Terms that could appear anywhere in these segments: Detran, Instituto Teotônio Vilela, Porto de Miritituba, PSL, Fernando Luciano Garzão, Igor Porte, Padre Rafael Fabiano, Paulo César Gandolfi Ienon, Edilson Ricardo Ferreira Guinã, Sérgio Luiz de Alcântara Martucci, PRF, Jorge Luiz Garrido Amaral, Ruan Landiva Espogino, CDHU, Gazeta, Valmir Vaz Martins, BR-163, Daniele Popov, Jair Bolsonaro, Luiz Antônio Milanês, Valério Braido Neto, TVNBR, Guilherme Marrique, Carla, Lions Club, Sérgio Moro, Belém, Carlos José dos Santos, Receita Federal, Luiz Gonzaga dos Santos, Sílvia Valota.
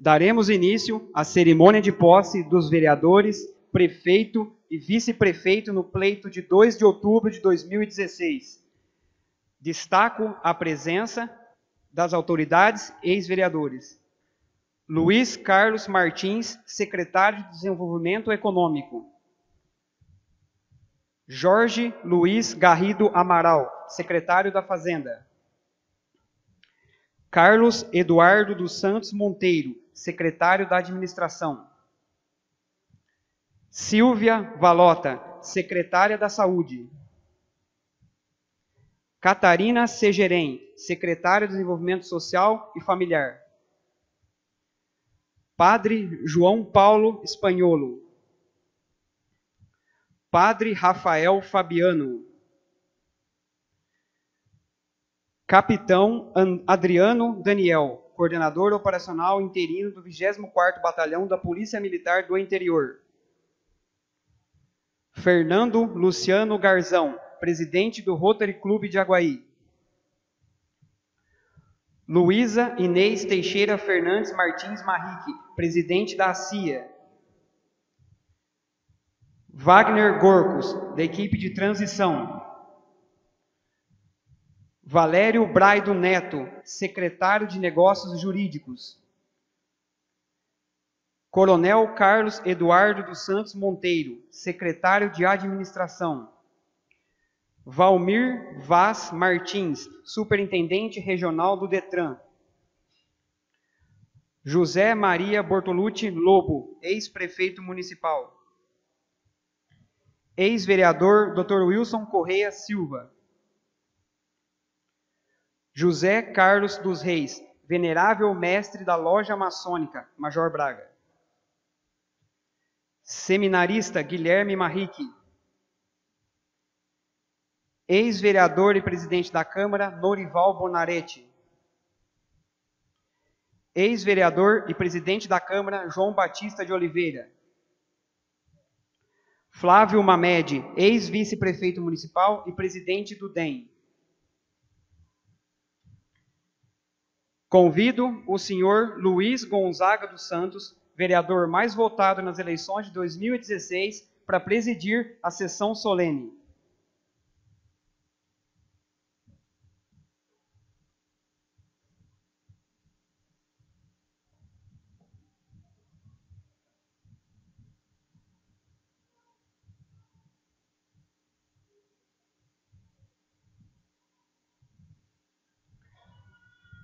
daremos início à cerimônia de posse dos vereadores, prefeito e vice-prefeito no pleito de 2 de outubro de 2016. Destaco a presença das autoridades e ex-vereadores. Luiz Carlos Martins, secretário de Desenvolvimento Econômico. Jorge Luiz Garrido Amaral, secretário da Fazenda. Carlos Eduardo dos Santos Monteiro, secretário da Administração. Sílvia Valota, secretária da Saúde. Catarina Segerem, secretária do Desenvolvimento Social e Familiar. Padre João Paulo Espanholo. Padre Rafael Fabiano. Capitão Adriano Daniel, coordenador operacional interino do 24º Batalhão da Polícia Militar do Interior. Fernando Luciano Garzão, presidente do Rotary Club de Aguaí. Luísa Inês Teixeira Fernandes Martins Marrique, presidente da CIA. Wagner Gorcos, da equipe de transição. Valério Braido Neto, secretário de Negócios Jurídicos. Coronel Carlos Eduardo dos Santos Monteiro, secretário de Administração. Valmir Vaz Martins, superintendente regional do DETRAN. José Maria Bortolucci Lobo, ex-prefeito municipal. Ex-vereador Dr. Wilson Correia Silva. José Carlos dos Reis, venerável mestre da loja maçônica, Major Braga. Seminarista Guilherme Marrique. Ex-vereador e presidente da Câmara, Norival Bonaretti. Ex-vereador e presidente da Câmara, João Batista de Oliveira. Flávio Mamede, ex-vice-prefeito municipal e presidente do DEM. Convido o senhor Luiz Gonzaga dos Santos, vereador mais votado nas eleições de 2016, para presidir a sessão solene.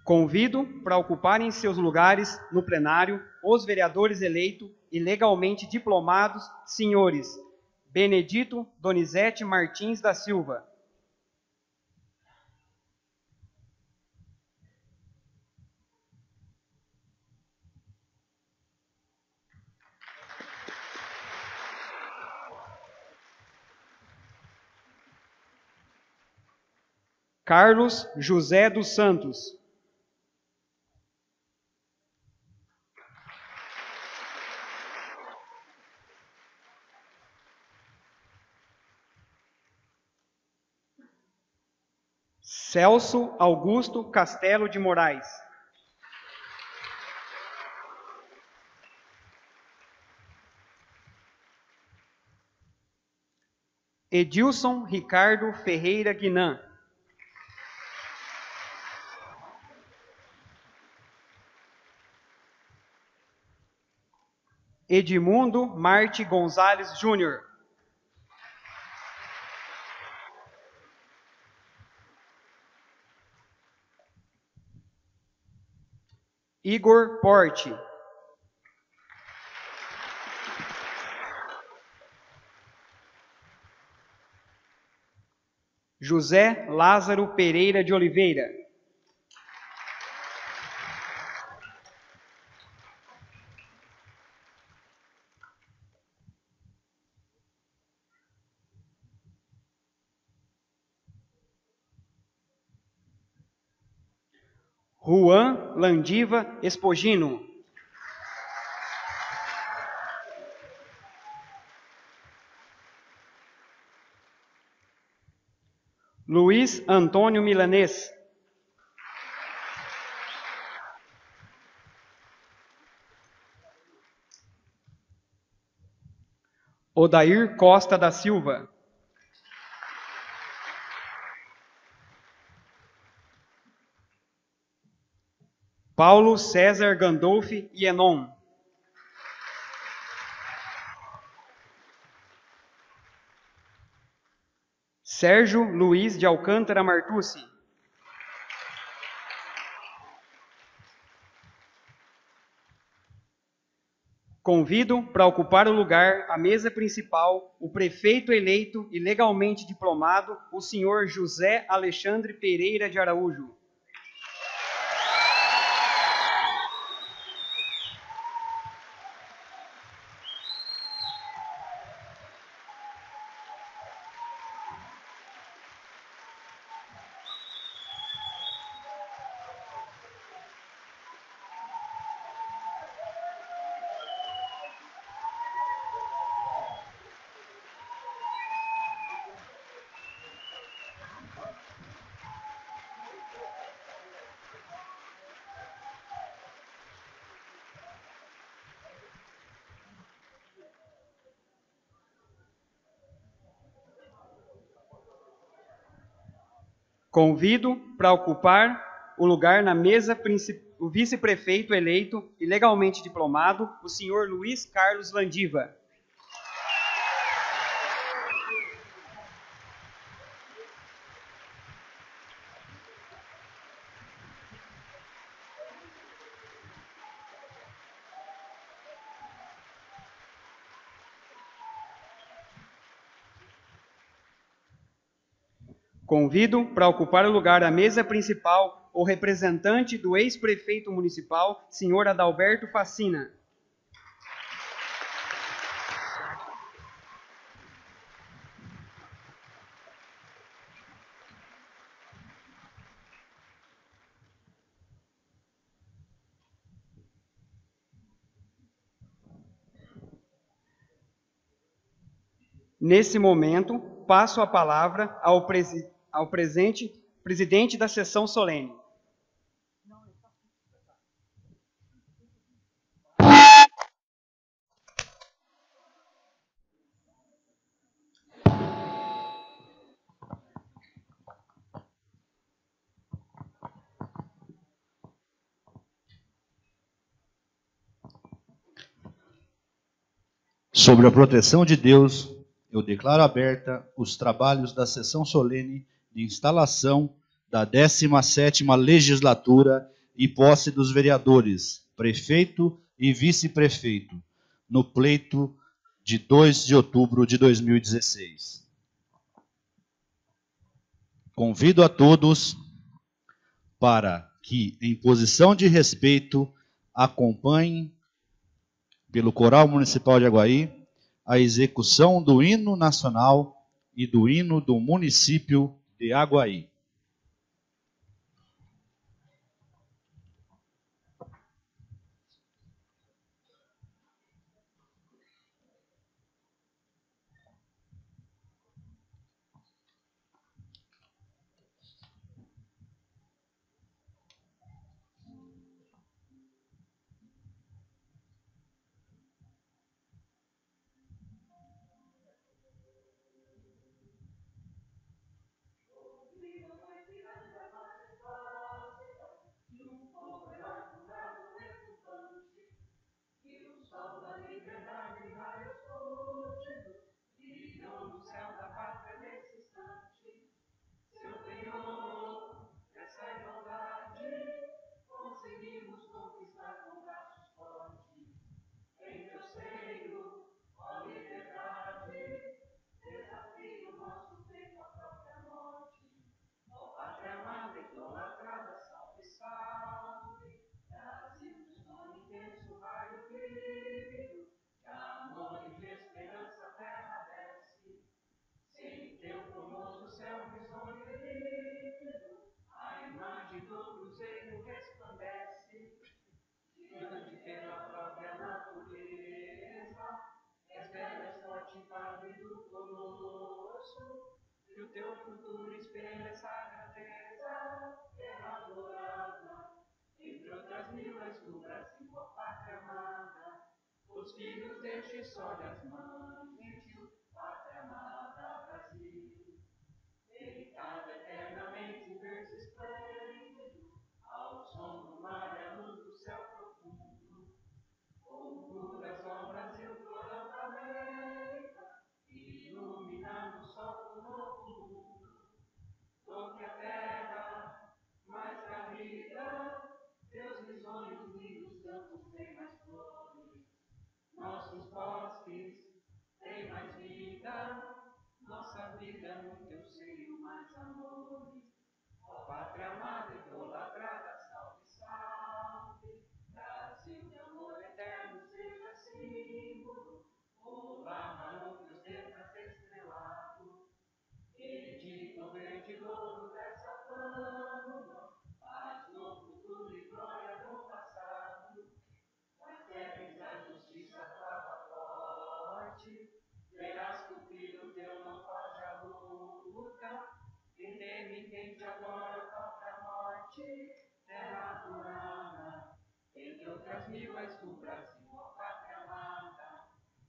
Convido para ocuparem seus lugares no plenário os vereadores eleitos e legalmente diplomados, senhores Benedito Donizete Martins da Silva, Carlos José dos Santos, Celso Augusto Castelo de Moraes, Edilson Ricardo Ferreira Guinã, Edmundo Marte Gonzalez Júnior, Igor Porte, José Lázaro Pereira de Oliveira, Ruan Landiva Espogino, Luiz Antônio Milanês, Odair Costa da Silva. Paulo César Gandolfi Ienon. Sérgio Luiz de Alcântara Martucci. Convido para ocupar o lugar à mesa principal o prefeito eleito e legalmente diplomado, o senhor José Alexandre Pereira de Araújo. Convido para ocupar o lugar na mesa o vice-prefeito eleito e legalmente diplomado, o senhor Luiz Carlos Landiva. Convido para ocupar o lugar à mesa principal o representante do ex-prefeito municipal, senhor Adalberto Fassina. Nesse momento, passo a palavra ao presidente da sessão solene. Sobre a proteção de Deus, eu declaro aberta os trabalhos da sessão solene de instalação da 17ª legislatura e posse dos vereadores, prefeito e vice-prefeito, no pleito de 2 de outubro de 2016. Convido a todos para que, em posição de respeito, acompanhem, pelo Coral Municipal de Aguaí, a execução do hino nacional e do hino do município de Aguaí. Filhos deste só das mães, sonhos e dos campos tem mais flores. Nossos bosques tem mais vida, nossa vida no teu seio mais amores. Ó pátria amada e idolatrada, salve, salve. Brasil de amor eterno seja símbolo. Olá, marão que os dedos estrelado. Edito verde dono dessa plana, paz no futuro e glória no passado. Nas terras a justiça clama forte, verás que o filho teu não faz a luta. E demitente agora contra a morte, terra plana. Entre outras mil és do Brasil, ó pátria amada.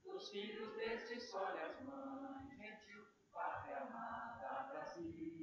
Dos filhos deste sol e as mães, gentil, pátria amada, Brasil.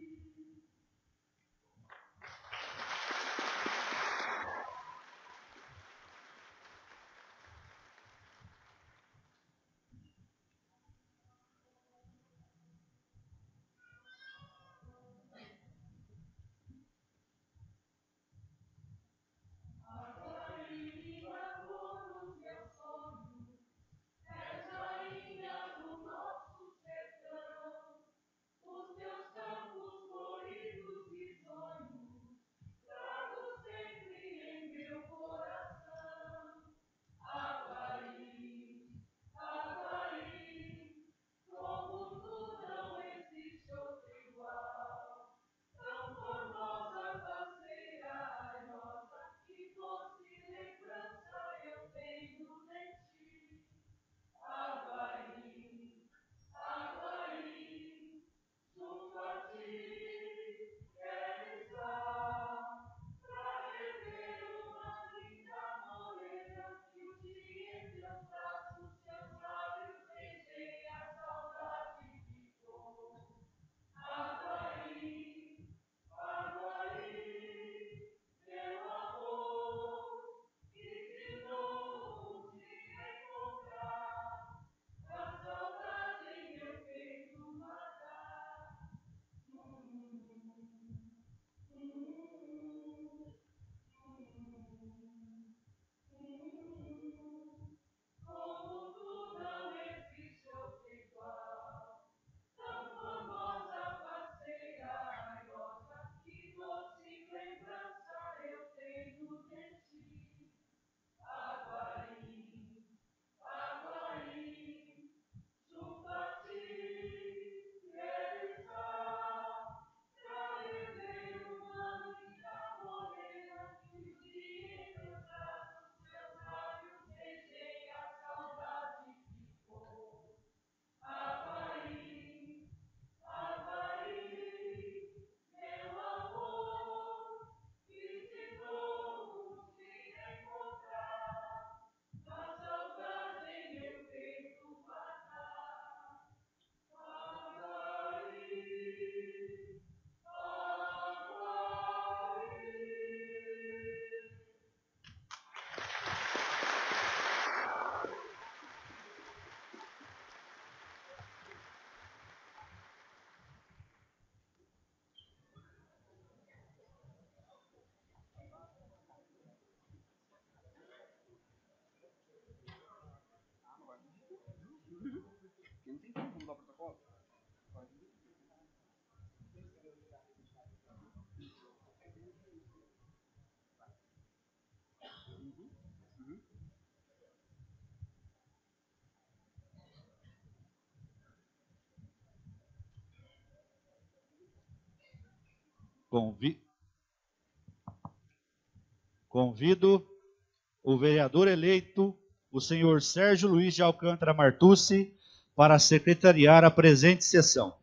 Convido o vereador eleito, o senhor Sérgio Luiz de Alcântara Martucci, para secretariar a presente sessão.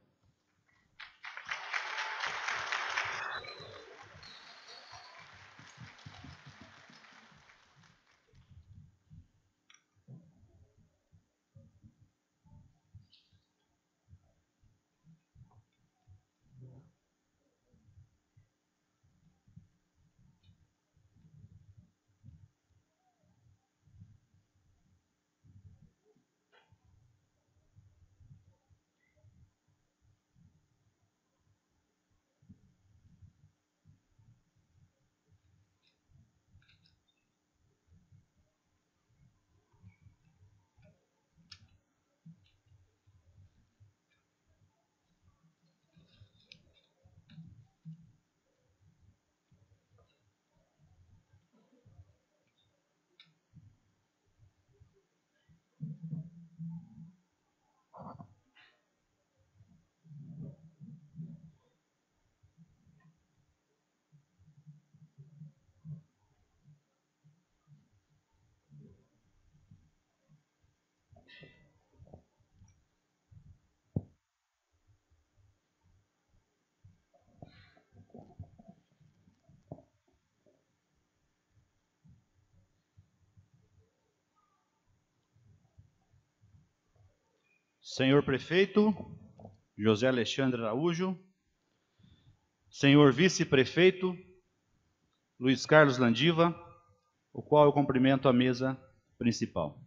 Senhor Prefeito José Alexandre Araújo, Senhor Vice-Prefeito Luiz Carlos Landiva, o qual eu cumprimento a mesa principal.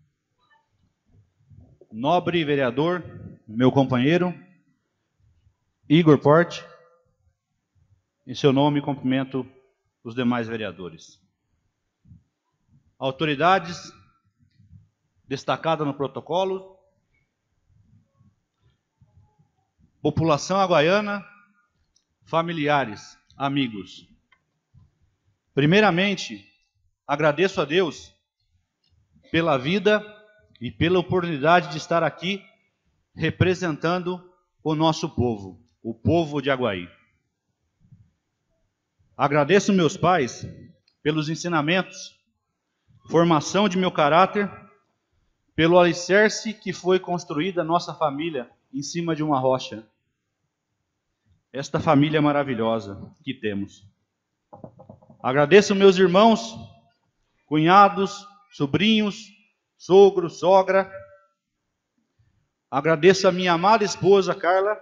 Nobre vereador, meu companheiro, Igor Porte, em seu nome cumprimento os demais vereadores. Autoridades destacadas no protocolo, população aguaiana, familiares, amigos. Primeiramente, agradeço a Deus pela vida e pela oportunidade de estar aqui representando o nosso povo, o povo de Aguaí. Agradeço meus pais pelos ensinamentos, formação de meu caráter, pelo alicerce que foi construída a nossa família em cima de uma rocha. Esta família maravilhosa que temos. Agradeço meus irmãos, cunhados, sobrinhos, sogro, sogra. Agradeço a minha amada esposa Carla,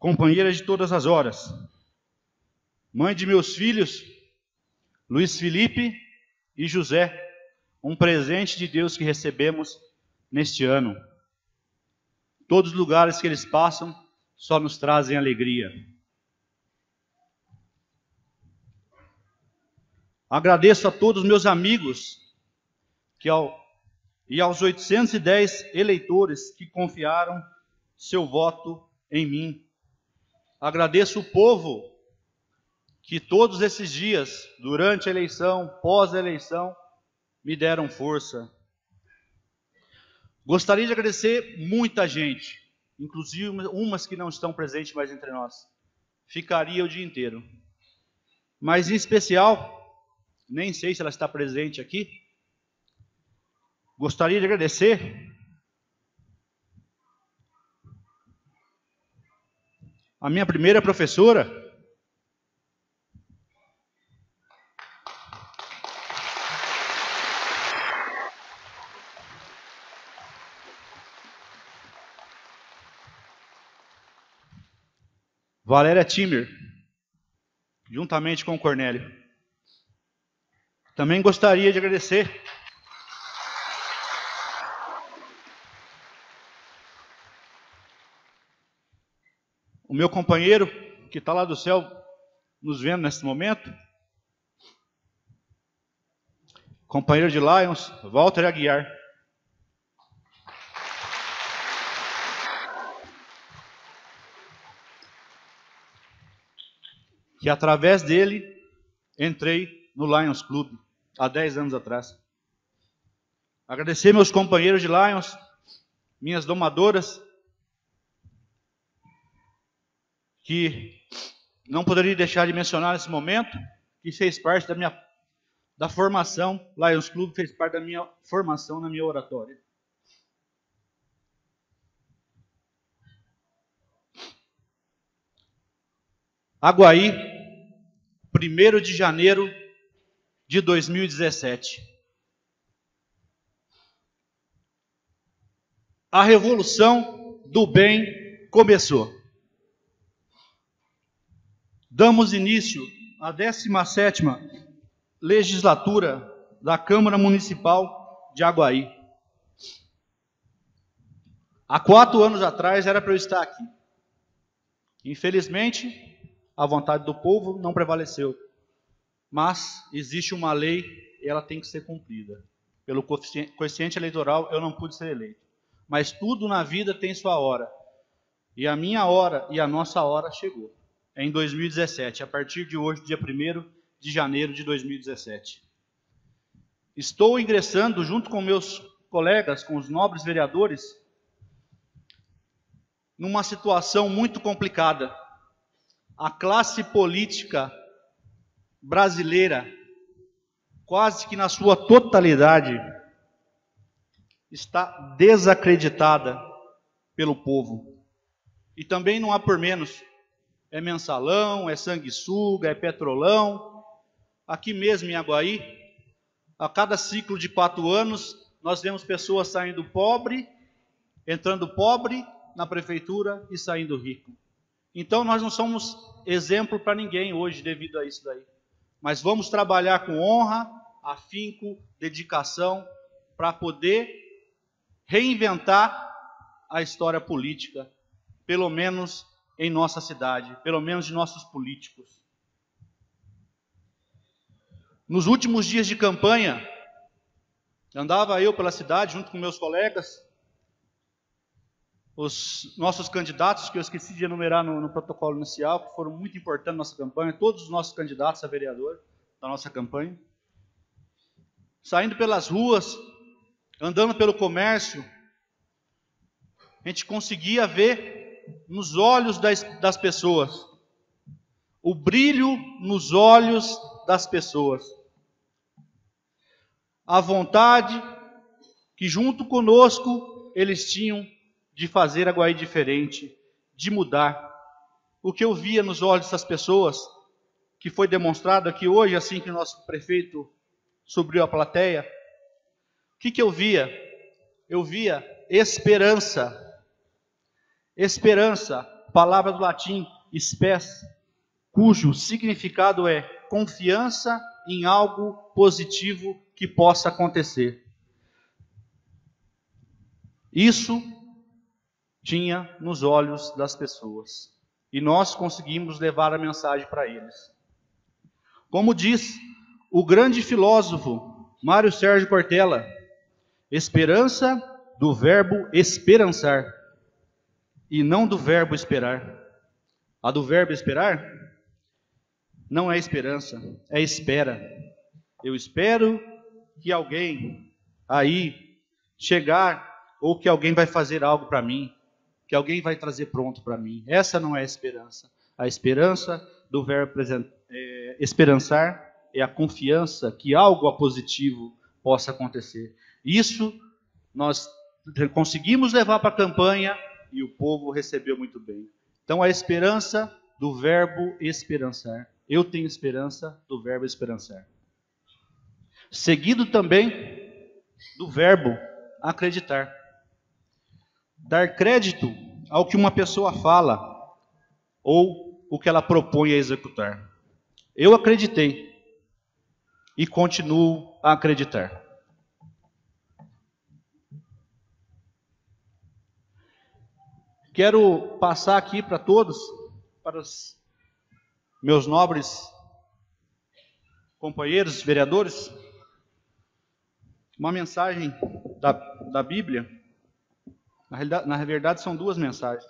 companheira de todas as horas, mãe de meus filhos, Luiz Felipe e José, um presente de Deus que recebemos neste ano. Todos os lugares que eles passam só nos trazem alegria. Agradeço a todos meus amigos e aos 810 eleitores que confiaram seu voto em mim. Agradeço o povo que todos esses dias, durante a eleição, pós-eleição, me deram força. Gostaria de agradecer muita gente, inclusive umas que não estão presentes mais entre nós. Ficaria o dia inteiro. Mas em especial, nem sei se ela está presente aqui. Gostaria de agradecer a minha primeira professora, Valéria Timmer, juntamente com o Cornélio. Também gostaria de agradecer o meu companheiro, que está lá do céu nos vendo nesse momento, companheiro de Lions, Walter Aguiar. Que através dele entrei no Lions Club há 10 anos atrás. Agradecer meus companheiros de Lions, minhas domadoras, que não poderia deixar de mencionar nesse momento, que fez parte da formação, Lions Club fez parte da minha formação na minha oratória. Aguaí, 1º de janeiro de 2017. A revolução do bem começou. Damos início à 17ª legislatura da Câmara Municipal de Aguaí. Há 4 anos atrás era para eu estar aqui. Infelizmente, a vontade do povo não prevaleceu. Mas existe uma lei e ela tem que ser cumprida. Pelo coeficiente eleitoral eu não pude ser eleito. Mas tudo na vida tem sua hora. E a minha hora e a nossa hora chegou. É em 2017, a partir de hoje, dia 1º de janeiro de 2017. Estou ingressando junto com meus colegas, com os nobres vereadores, numa situação muito complicada. A classe política brasileira, quase que na sua totalidade, está desacreditada pelo povo. E também não há por menos. É mensalão, é sanguessuga, é petrolão. Aqui mesmo em Aguaí, a cada ciclo de 4 anos, nós vemos pessoas saindo pobre entrando pobre na prefeitura e saindo rico. Então nós não somos exemplo para ninguém hoje devido a isso daí. Mas vamos trabalhar com honra, afinco, dedicação, para poder reinventar a história política, pelo menos em nossa cidade, pelo menos de nossos políticos. Nos últimos dias de campanha, andava eu pela cidade junto com meus colegas, os nossos candidatos, que eu esqueci de enumerar no protocolo inicial, que foram muito importantes na nossa campanha, todos os nossos candidatos a vereador da nossa campanha. Saindo pelas ruas, andando pelo comércio, a gente conseguia ver nos olhos das pessoas, o brilho nos olhos das pessoas, a vontade que junto conosco eles tinham de fazer algo aí diferente, de mudar. O que eu via nos olhos dessas pessoas, que foi demonstrado aqui hoje, assim que o nosso prefeito subiu à plateia, o que eu via? Eu via esperança. Esperança, palavra do latim, spes, cujo significado é confiança em algo positivo que possa acontecer. Isso tinha nos olhos das pessoas. E nós conseguimos levar a mensagem para eles. Como diz o grande filósofo Mário Sérgio Cortella, esperança do verbo esperançar e não do verbo esperar. A do verbo esperar não é esperança, é espera. Eu espero que alguém aí chegar ou que alguém vai fazer algo para mim, que alguém vai trazer pronto para mim. Essa não é a esperança. A esperança do verbo esperançar é a confiança que algo positivo possa acontecer. Isso nós conseguimos levar para a campanha e o povo recebeu muito bem. Então a esperança do verbo esperançar. Eu tenho esperança do verbo esperançar. Seguido também do verbo acreditar. Dar crédito ao que uma pessoa fala ou o que ela propõe a executar. Eu acreditei e continuo a acreditar. Quero passar aqui para todos, para os meus nobres companheiros, vereadores, uma mensagem da Bíblia. Na verdade, são duas mensagens.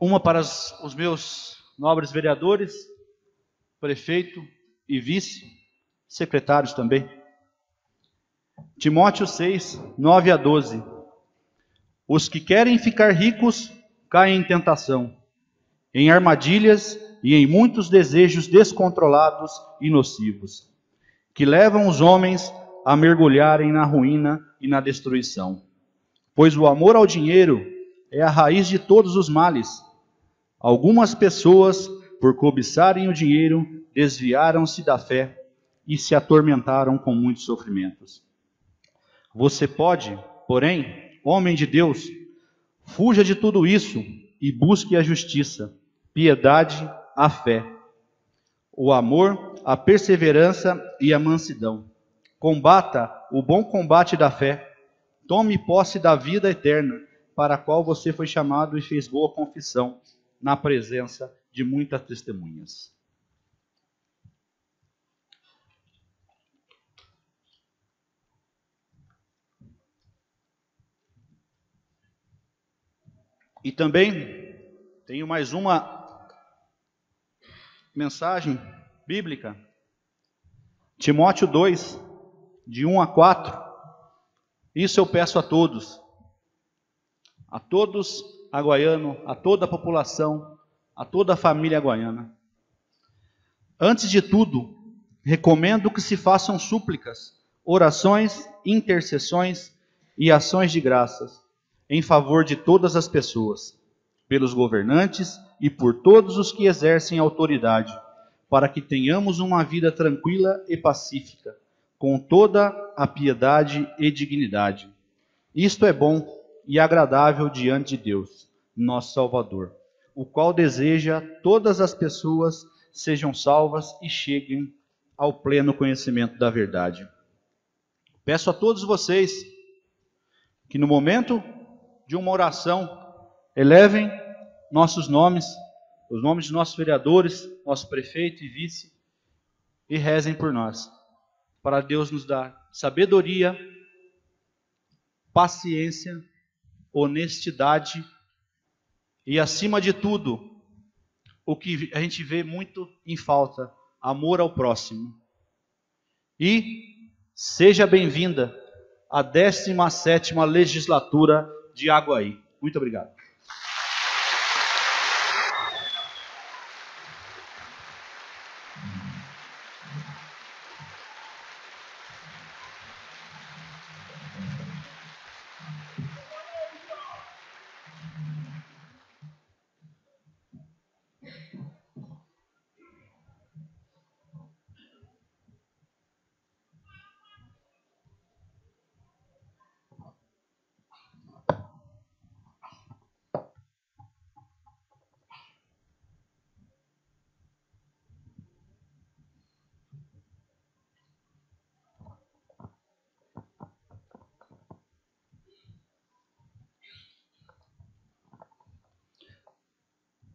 Uma para os meus nobres vereadores, prefeito e vice, secretários também. Timóteo 6, 9 a 12. Os que querem ficar ricos caem em tentação, em armadilhas e em muitos desejos descontrolados e nocivos, que levam os homens a mergulharem na ruína e na destruição. Pois o amor ao dinheiro é a raiz de todos os males. Algumas pessoas, por cobiçarem o dinheiro, desviaram-se da fé e se atormentaram com muitos sofrimentos. Você pode, porém, homem de Deus, fuja de tudo isso e busque a justiça, piedade, a fé, o amor, a perseverança e a mansidão. Combata o bom combate da fé. Tome posse da vida eterna, para a qual você foi chamado e fez boa confissão, na presença de muitas testemunhas. E também tenho mais uma mensagem bíblica. Timóteo 2, de 1 a 4. Isso eu peço a todos aguaiano, a toda a população, a toda a família aguaiana. Antes de tudo, recomendo que se façam súplicas, orações, intercessões e ações de graças em favor de todas as pessoas, pelos governantes e por todos os que exercem autoridade, para que tenhamos uma vida tranquila e pacífica, com toda a piedade e dignidade. Isto é bom e agradável diante de Deus, nosso Salvador, o qual deseja todas as pessoas sejam salvas e cheguem ao pleno conhecimento da verdade. Peço a todos vocês que no momento de uma oração elevem nossos nomes, os nomes de nossos vereadores, nosso prefeito e vice, e rezem por nós, para Deus nos dar sabedoria, paciência, honestidade e, acima de tudo, o que a gente vê muito em falta, amor ao próximo. E seja bem-vinda à 17ª legislatura de Aguaí. Muito obrigado.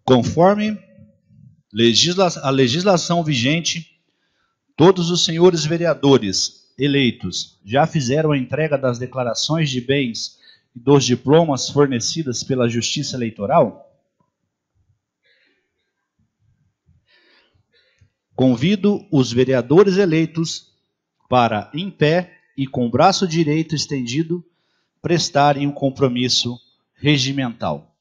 Conforme a legislação vigente, todos os senhores vereadores eleitos já fizeram a entrega das declarações de bens e dos diplomas fornecidas pela Justiça Eleitoral? Convido os vereadores eleitos para, em pé e com o braço direito estendido, prestarem um compromisso regimental.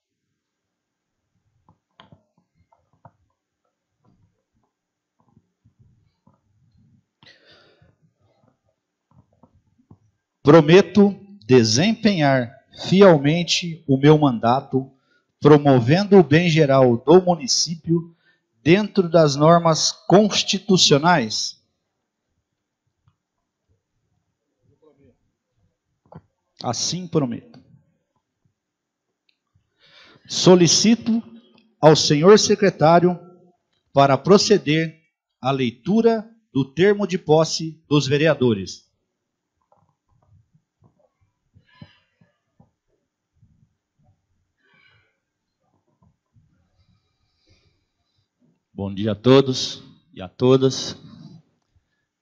Prometo desempenhar fielmente o meu mandato, promovendo o bem geral do município dentro das normas constitucionais. Assim prometo. Solicito ao senhor secretário para proceder à leitura do termo de posse dos vereadores. Bom dia a todos e a todas.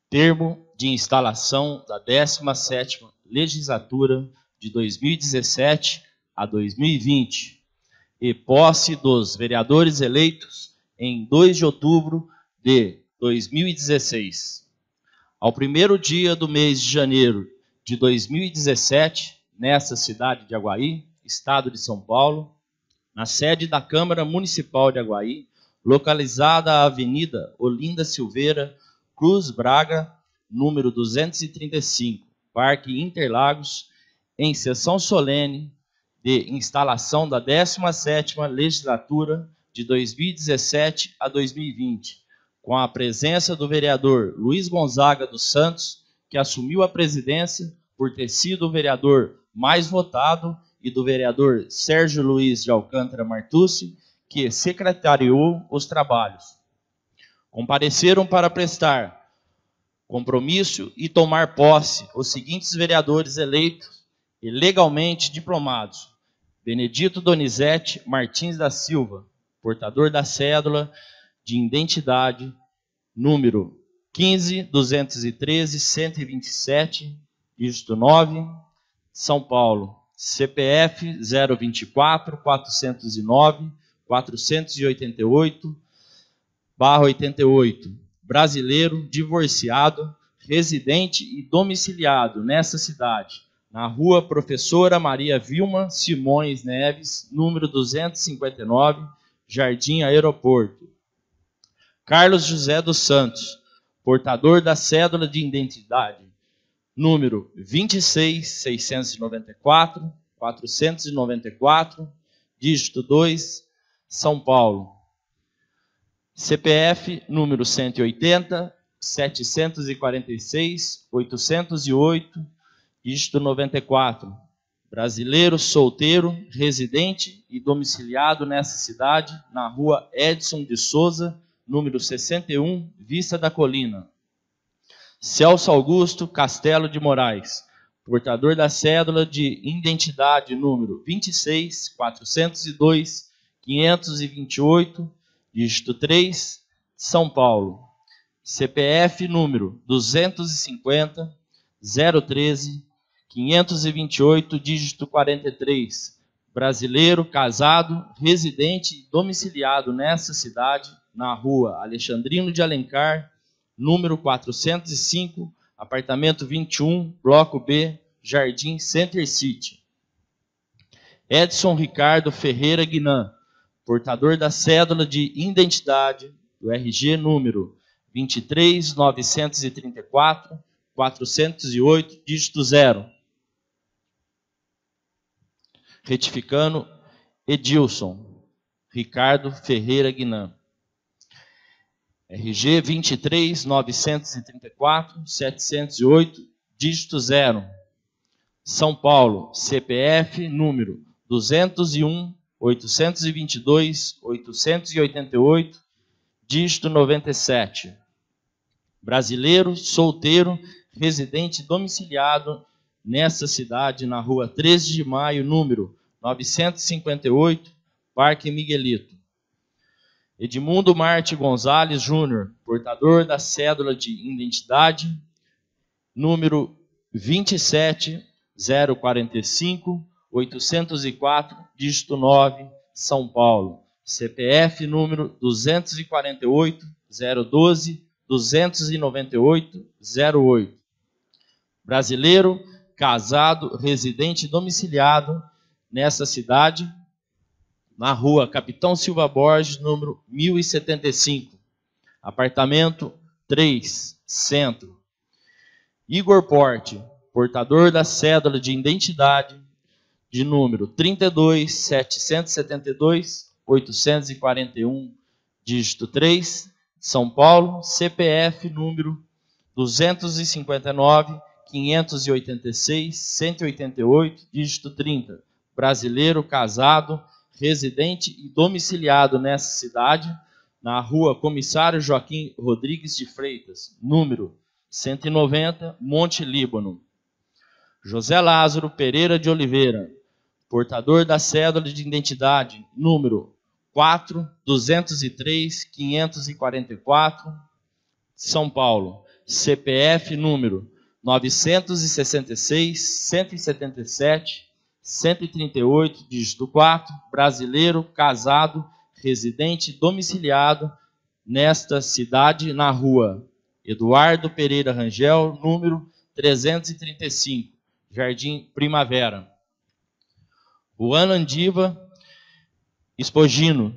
Termo de instalação da 17ª legislatura de 2017 a 2020 e posse dos vereadores eleitos em 2 de outubro de 2016. Ao primeiro dia do mês de janeiro de 2017, nessa cidade de Aguaí, estado de São Paulo, na sede da Câmara Municipal de Aguaí, localizada a Avenida Olinda Silveira, Cruz Braga, número 235, Parque Interlagos, em sessão solene de instalação da 17ª legislatura de 2017 a 2020, com a presença do vereador Luiz Gonzaga dos Santos, que assumiu a presidência por ter sido o vereador mais votado, e do vereador Sérgio Luiz de Alcântara Martucci, que secretariou os trabalhos. Compareceram para prestar compromisso e tomar posse os seguintes vereadores eleitos e legalmente diplomados: Benedito Donizete Martins da Silva, portador da cédula de identidade número 15.213.127, dígito 9, São Paulo, CPF 024.409.488/88, brasileiro, divorciado, residente e domiciliado nessa cidade, na rua Professora Maria Vilma Simões Neves, número 259, Jardim Aeroporto. Carlos José dos Santos, portador da cédula de identidade número 26.694.494, dígito 2, São Paulo, CPF número 180.746.808, dígito 94, brasileiro, solteiro, residente e domiciliado nessa cidade, na rua Edson de Souza, número 61, Vista da Colina. Celso Augusto Castelo de Moraes, portador da cédula de identidade número 26, 402, 528, dígito 3, São Paulo. CPF número 250, 013, 528, dígito 43, brasileiro, casado, residente e domiciliado nessa cidade, na rua Alexandrino de Alencar, número 405, apartamento 21, bloco B, Jardim Center City. Edilson Ricardo Ferreira Guinã, portador da cédula de identidade do RG número 23.934, 408, dígito 0. Retificando, Edilson Ricardo Ferreira Guinã. RG 23.934, 708, dígito 0. São Paulo, CPF número 201, 822, 888, dígito 97. Brasileiro, solteiro, residente domiciliado nessa cidade, na rua 13 de Maio, número 958, Parque Miguelito. Edmundo Marte Gonzalez Júnior, portador da cédula de identidade, número 27.045, 804, dígito 9, São Paulo. CPF número 248, 012, 298, 08. Brasileiro, casado, residente domiciliado nessa cidade, na rua Capitão Silva Borges, número 1075, apartamento 3, centro. Igor Porte, portador da cédula de identidade de número 32, 772, 841, dígito 3, São Paulo, CPF número 259, 586, 188, dígito 30, brasileiro, casado, residente e domiciliado nessa cidade, na rua Comissário Joaquim Rodrigues de Freitas, número 190, Monte Líbano. José Lázaro Pereira de Oliveira, portador da cédula de identidade número 4, 203, 544, São Paulo. CPF número 966, 177, 138, dígito 4, brasileiro, casado, residente domiciliado nesta cidade, na rua Eduardo Pereira Rangel, número 335, Jardim Primavera. Ruan Landiva Espogino,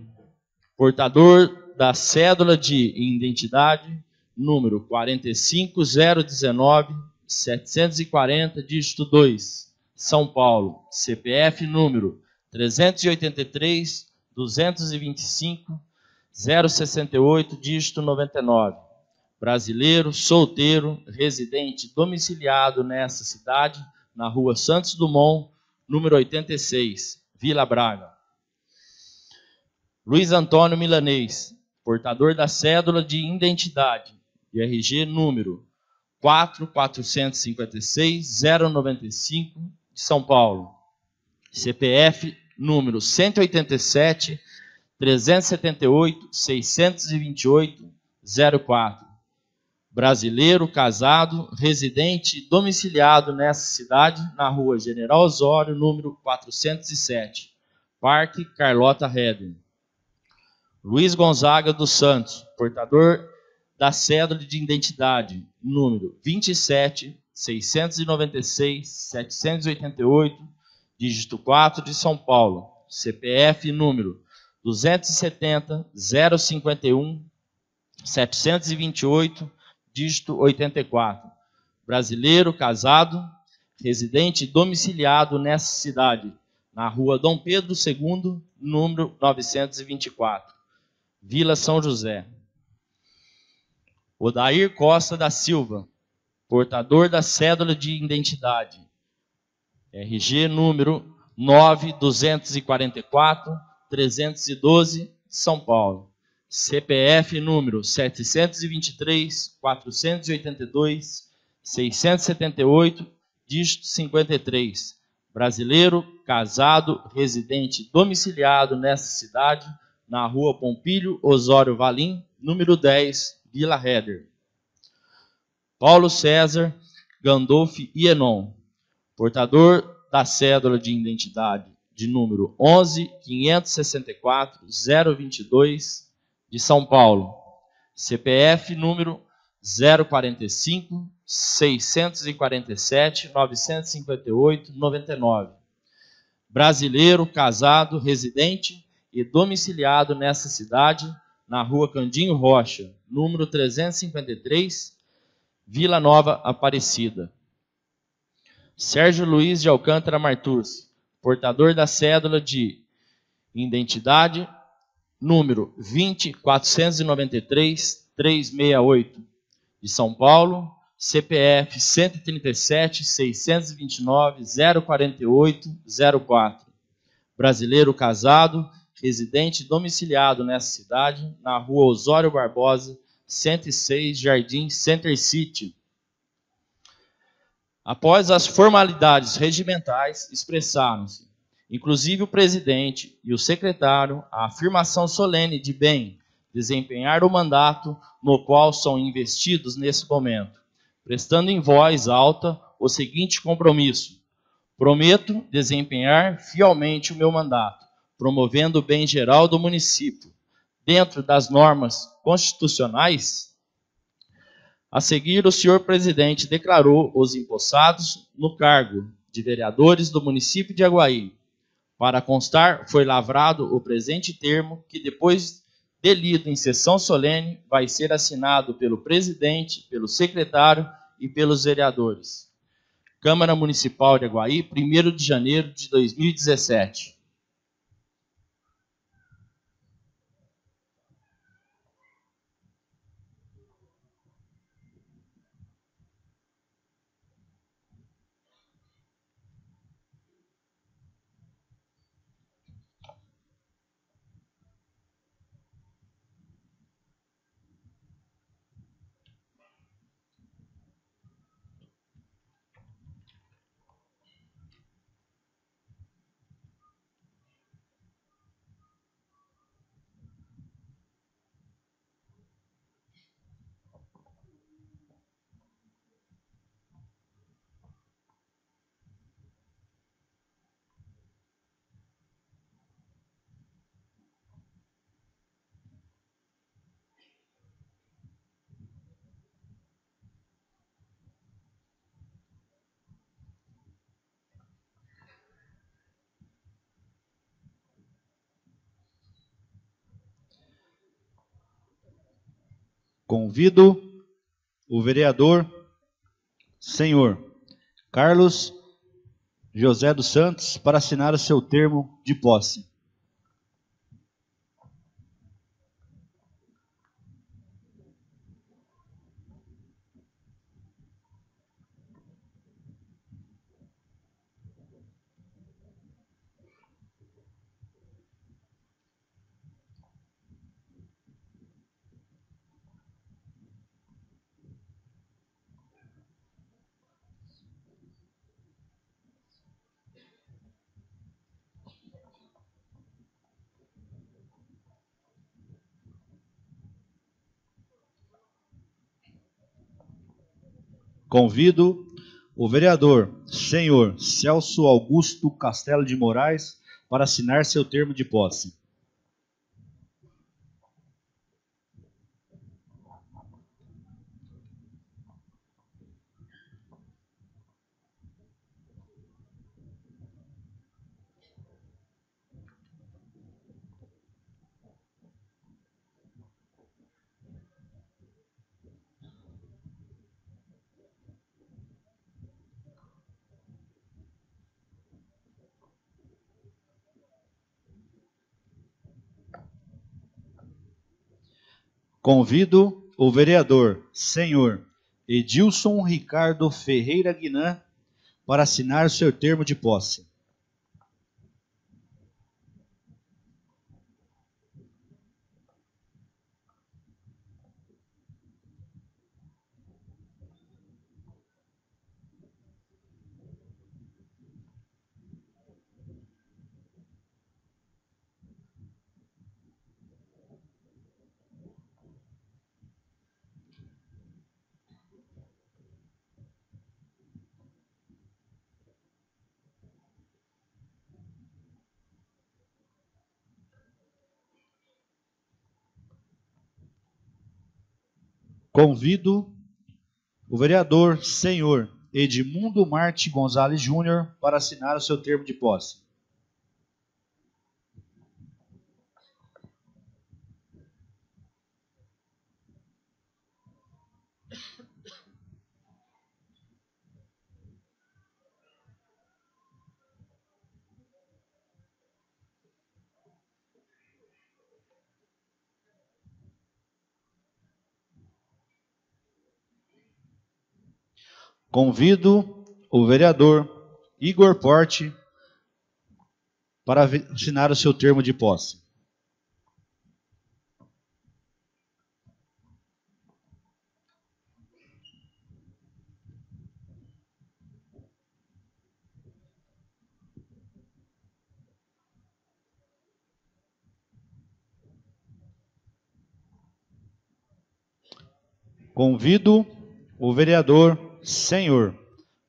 portador da cédula de identidade número 45019, 740, dígito 2. São Paulo, CPF número 383, 225, 068, dígito 99. Brasileiro, solteiro, residente domiciliado nessa cidade, na rua Santos Dumont, número 86, Vila Braga. Luiz Antônio Milanês, portador da cédula de identidade, de RG número 4456, 095, São Paulo. CPF número 187, 378, 628, 04. Brasileiro, casado, residente domiciliado nessa cidade, na rua General Osório, número 407, Parque Carlota Reden. Luiz Gonzaga dos Santos, portador da cédula de identidade número 27, 696, 788, dígito 4, de São Paulo. CPF número 270, 051, 728, dígito 84. Brasileiro, casado, residente domiciliado nessa cidade, na rua Dom Pedro II, número 924, Vila São José. Odair Costa da Silva, portador da cédula de identidade RG número 9244312, São Paulo. CPF número 723.482.678, dígito 53. Brasileiro, casado, residente domiciliado nessa cidade, na rua Pompílio Osório Valim, número 10, Vila Réder. Paulo César Gandolfi Ienon, portador da cédula de identidade de número 11.564.022 de São Paulo. CPF número 045.647.958.99. Brasileiro, casado, residente e domiciliado nessa cidade, na rua Candinho Rocha, número 353, Vila Nova Aparecida. Sérgio Luiz de Alcântara Martucci, portador da cédula de identidade número 20493-368 de São Paulo, CPF 137.629.048.04. Brasileiro, casado, residente domiciliado nessa cidade, na rua Osório Barbosa, 106, Jardim Center City. Após as formalidades regimentais, expressaram-se, inclusive o presidente e o secretário, a afirmação solene de bem desempenhar o mandato no qual são investidos nesse momento, prestando em voz alta o seguinte compromisso: prometo desempenhar fielmente o meu mandato, promovendo o bem geral do município, dentro das normas constitucionais. A seguir, o senhor presidente declarou os empossados no cargo de vereadores do município de Aguaí. Para constar, foi lavrado o presente termo, que depois de lido em sessão solene, vai ser assinado pelo presidente, pelo secretário e pelos vereadores. Câmara Municipal de Aguaí, 1º de janeiro de 2017. Convido o vereador senhor Carlos José dos Santos para assinar o seu termo de posse. Convido o vereador senhor Celso Augusto Castelo de Moraes para assinar seu termo de posse. Convido o vereador senhor Edilson Ricardo Ferreira Guinã para assinar o seu termo de posse. Convido o vereador senhor Edmundo Marte Gonzalez Júnior para assinar o seu termo de posse. Convido o vereador Igor Porte para assinar o seu termo de posse. Convido o vereador senhor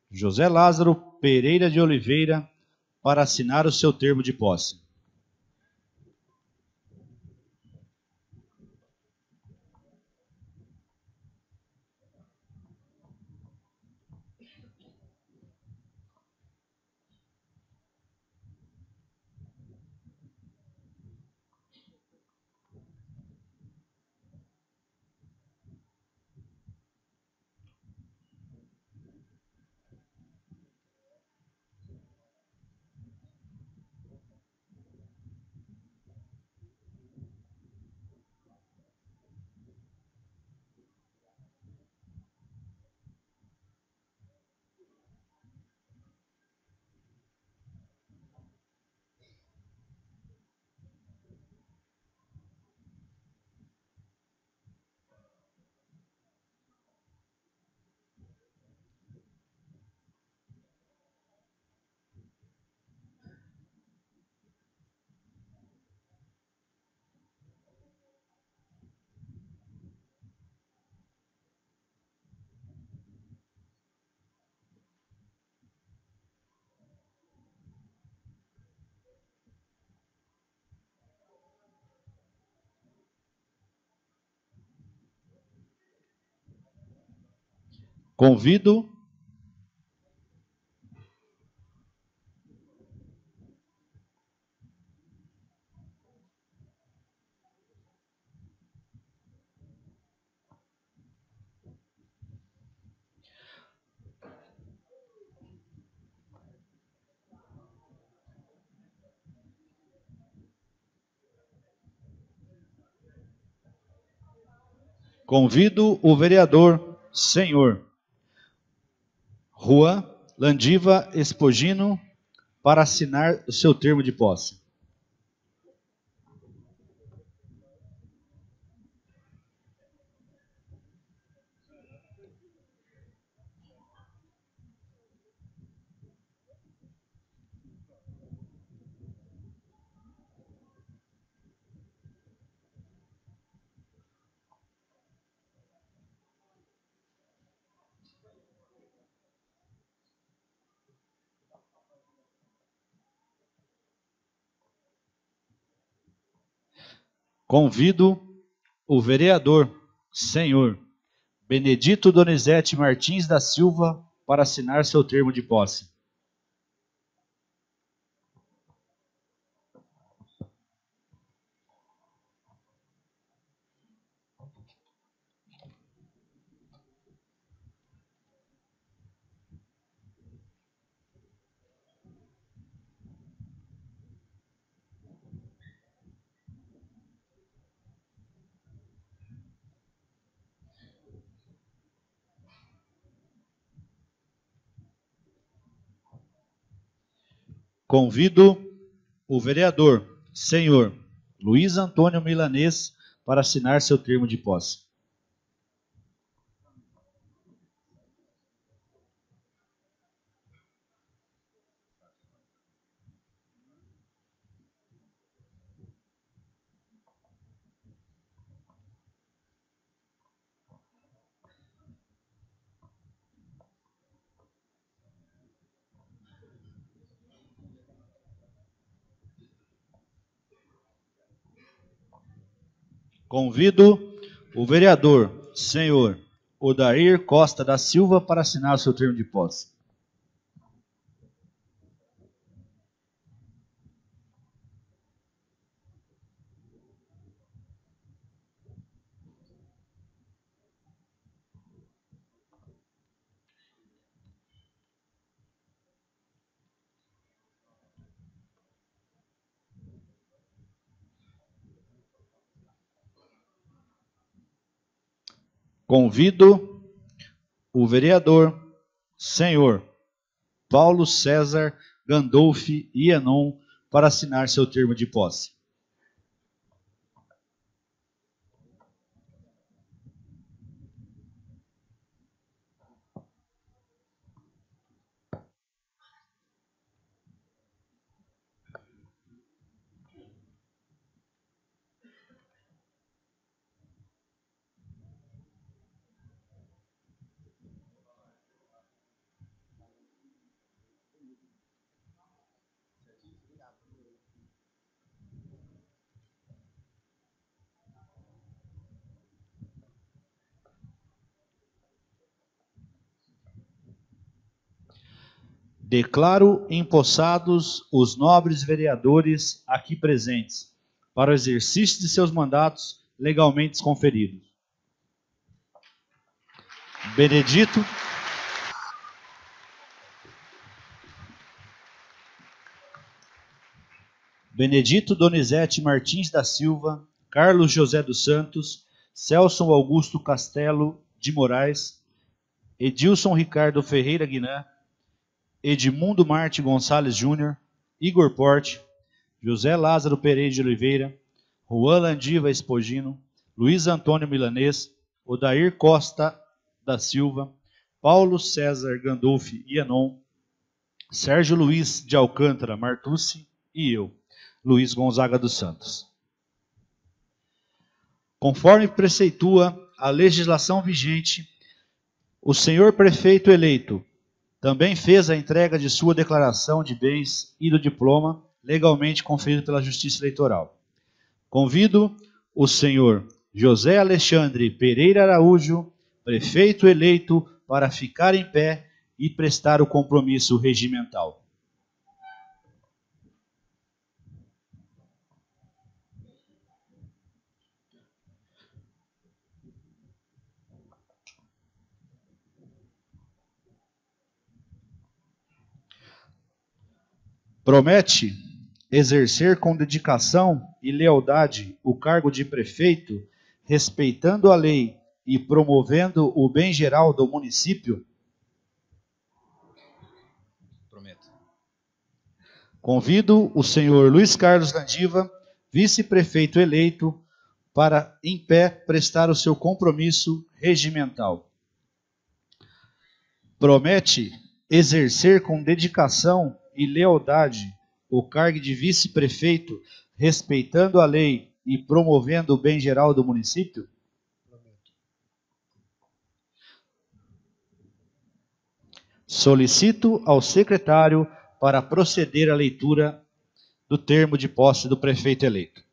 José Lázaro Pereira de Oliveira para assinar o seu termo de posse. Convido o vereador senhor Ruan Landiva Espogino para assinar o seu termo de posse. Convido o vereador, senhor Benedito Donizete Martins da Silva, para assinar seu termo de posse. Convido o vereador, senhor Luiz Antônio Milanês, para assinar seu termo de posse. Convido o vereador, senhor Odair Costa da Silva, para assinar o seu termo de posse. Convido o vereador, senhor Paulo César Gandolfi Ienon, para assinar seu termo de posse. Declaro empossados os nobres vereadores aqui presentes, para o exercício de seus mandatos legalmente conferidos. Benedito. Benedito Donizete Martins da Silva, Carlos José dos Santos, Celso Augusto Castelo de Moraes, Edilson Ricardo Ferreira Guinã, Edmundo Marte Gonzalez Júnior, Igor Porte, José Lázaro Pereira de Oliveira, Ruan Landiva Espogino, Luiz Antônio Milanês, Odair Costa da Silva, Paulo César Gandolfi Ienon, Sérgio Luiz de Alcântara Martucci e eu, Luiz Gonzaga dos Santos. Conforme preceitua a legislação vigente, o senhor prefeito eleito também fez a entrega de sua declaração de bens e do diploma legalmente conferido pela Justiça Eleitoral. Convido o senhor José Alexandre Pereira de Araújo, prefeito eleito, para ficar em pé e prestar o compromisso regimental. Promete exercer com dedicação e lealdade o cargo de prefeito, respeitando a lei e promovendo o bem geral do município? Prometo. Convido o senhor Luiz Carlos Landiva, vice-prefeito eleito, para em pé prestar o seu compromisso regimental. Promete exercer com dedicação e lealdade o cargo de vice-prefeito, respeitando a lei e promovendo o bem geral do município? Solicito ao secretário para proceder à leitura do termo de posse do prefeito eleito.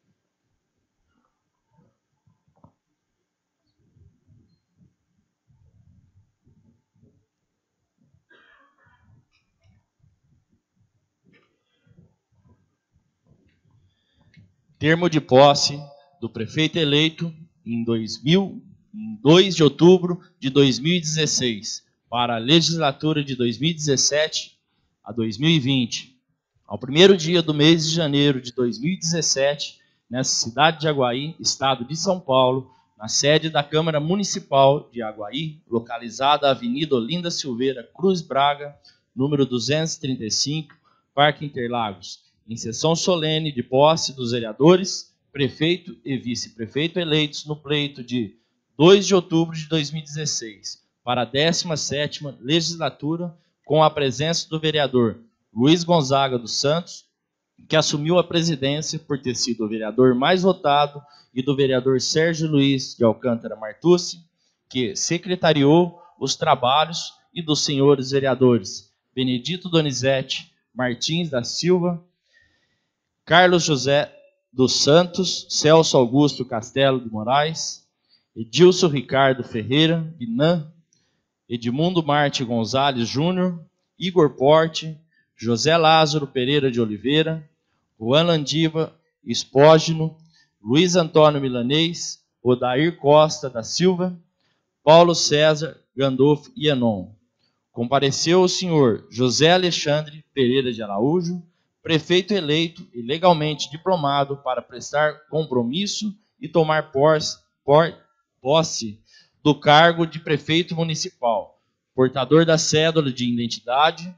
Termo de posse do prefeito eleito em 2 de outubro de 2016, para a legislatura de 2017 a 2020. Ao primeiro dia do mês de janeiro de 2017, nessa cidade de Aguaí, estado de São Paulo, na sede da Câmara Municipal de Aguaí, localizada na Avenida Olinda Silveira Cruz Braga, número 235, Parque Interlagos, em sessão solene de posse dos vereadores, prefeito e vice-prefeito eleitos no pleito de 2 de outubro de 2016, para a 17ª legislatura, com a presença do vereador Luiz Gonzaga dos Santos, que assumiu a presidência por ter sido o vereador mais votado, e do vereador Sérgio Luiz de Alcântara Martucci, que secretariou os trabalhos, e dos senhores vereadores Benedito Donizete Martins da Silva, Carlos José dos Santos, Celso Augusto Castelo de Moraes, Edilson Ricardo Ferreira Guinã, Edmundo Marte Gonzalez Júnior, Igor Porte, José Lázaro Pereira de Oliveira, Ruan Landiva Espogino, Luiz Antônio Milanês, Odair Costa da Silva, Paulo César Gandolfi Ienon. Compareceu o senhor José Alexandre Pereira de Araújo, prefeito eleito e legalmente diplomado, para prestar compromisso e tomar posse do cargo de prefeito municipal, portador da cédula de identidade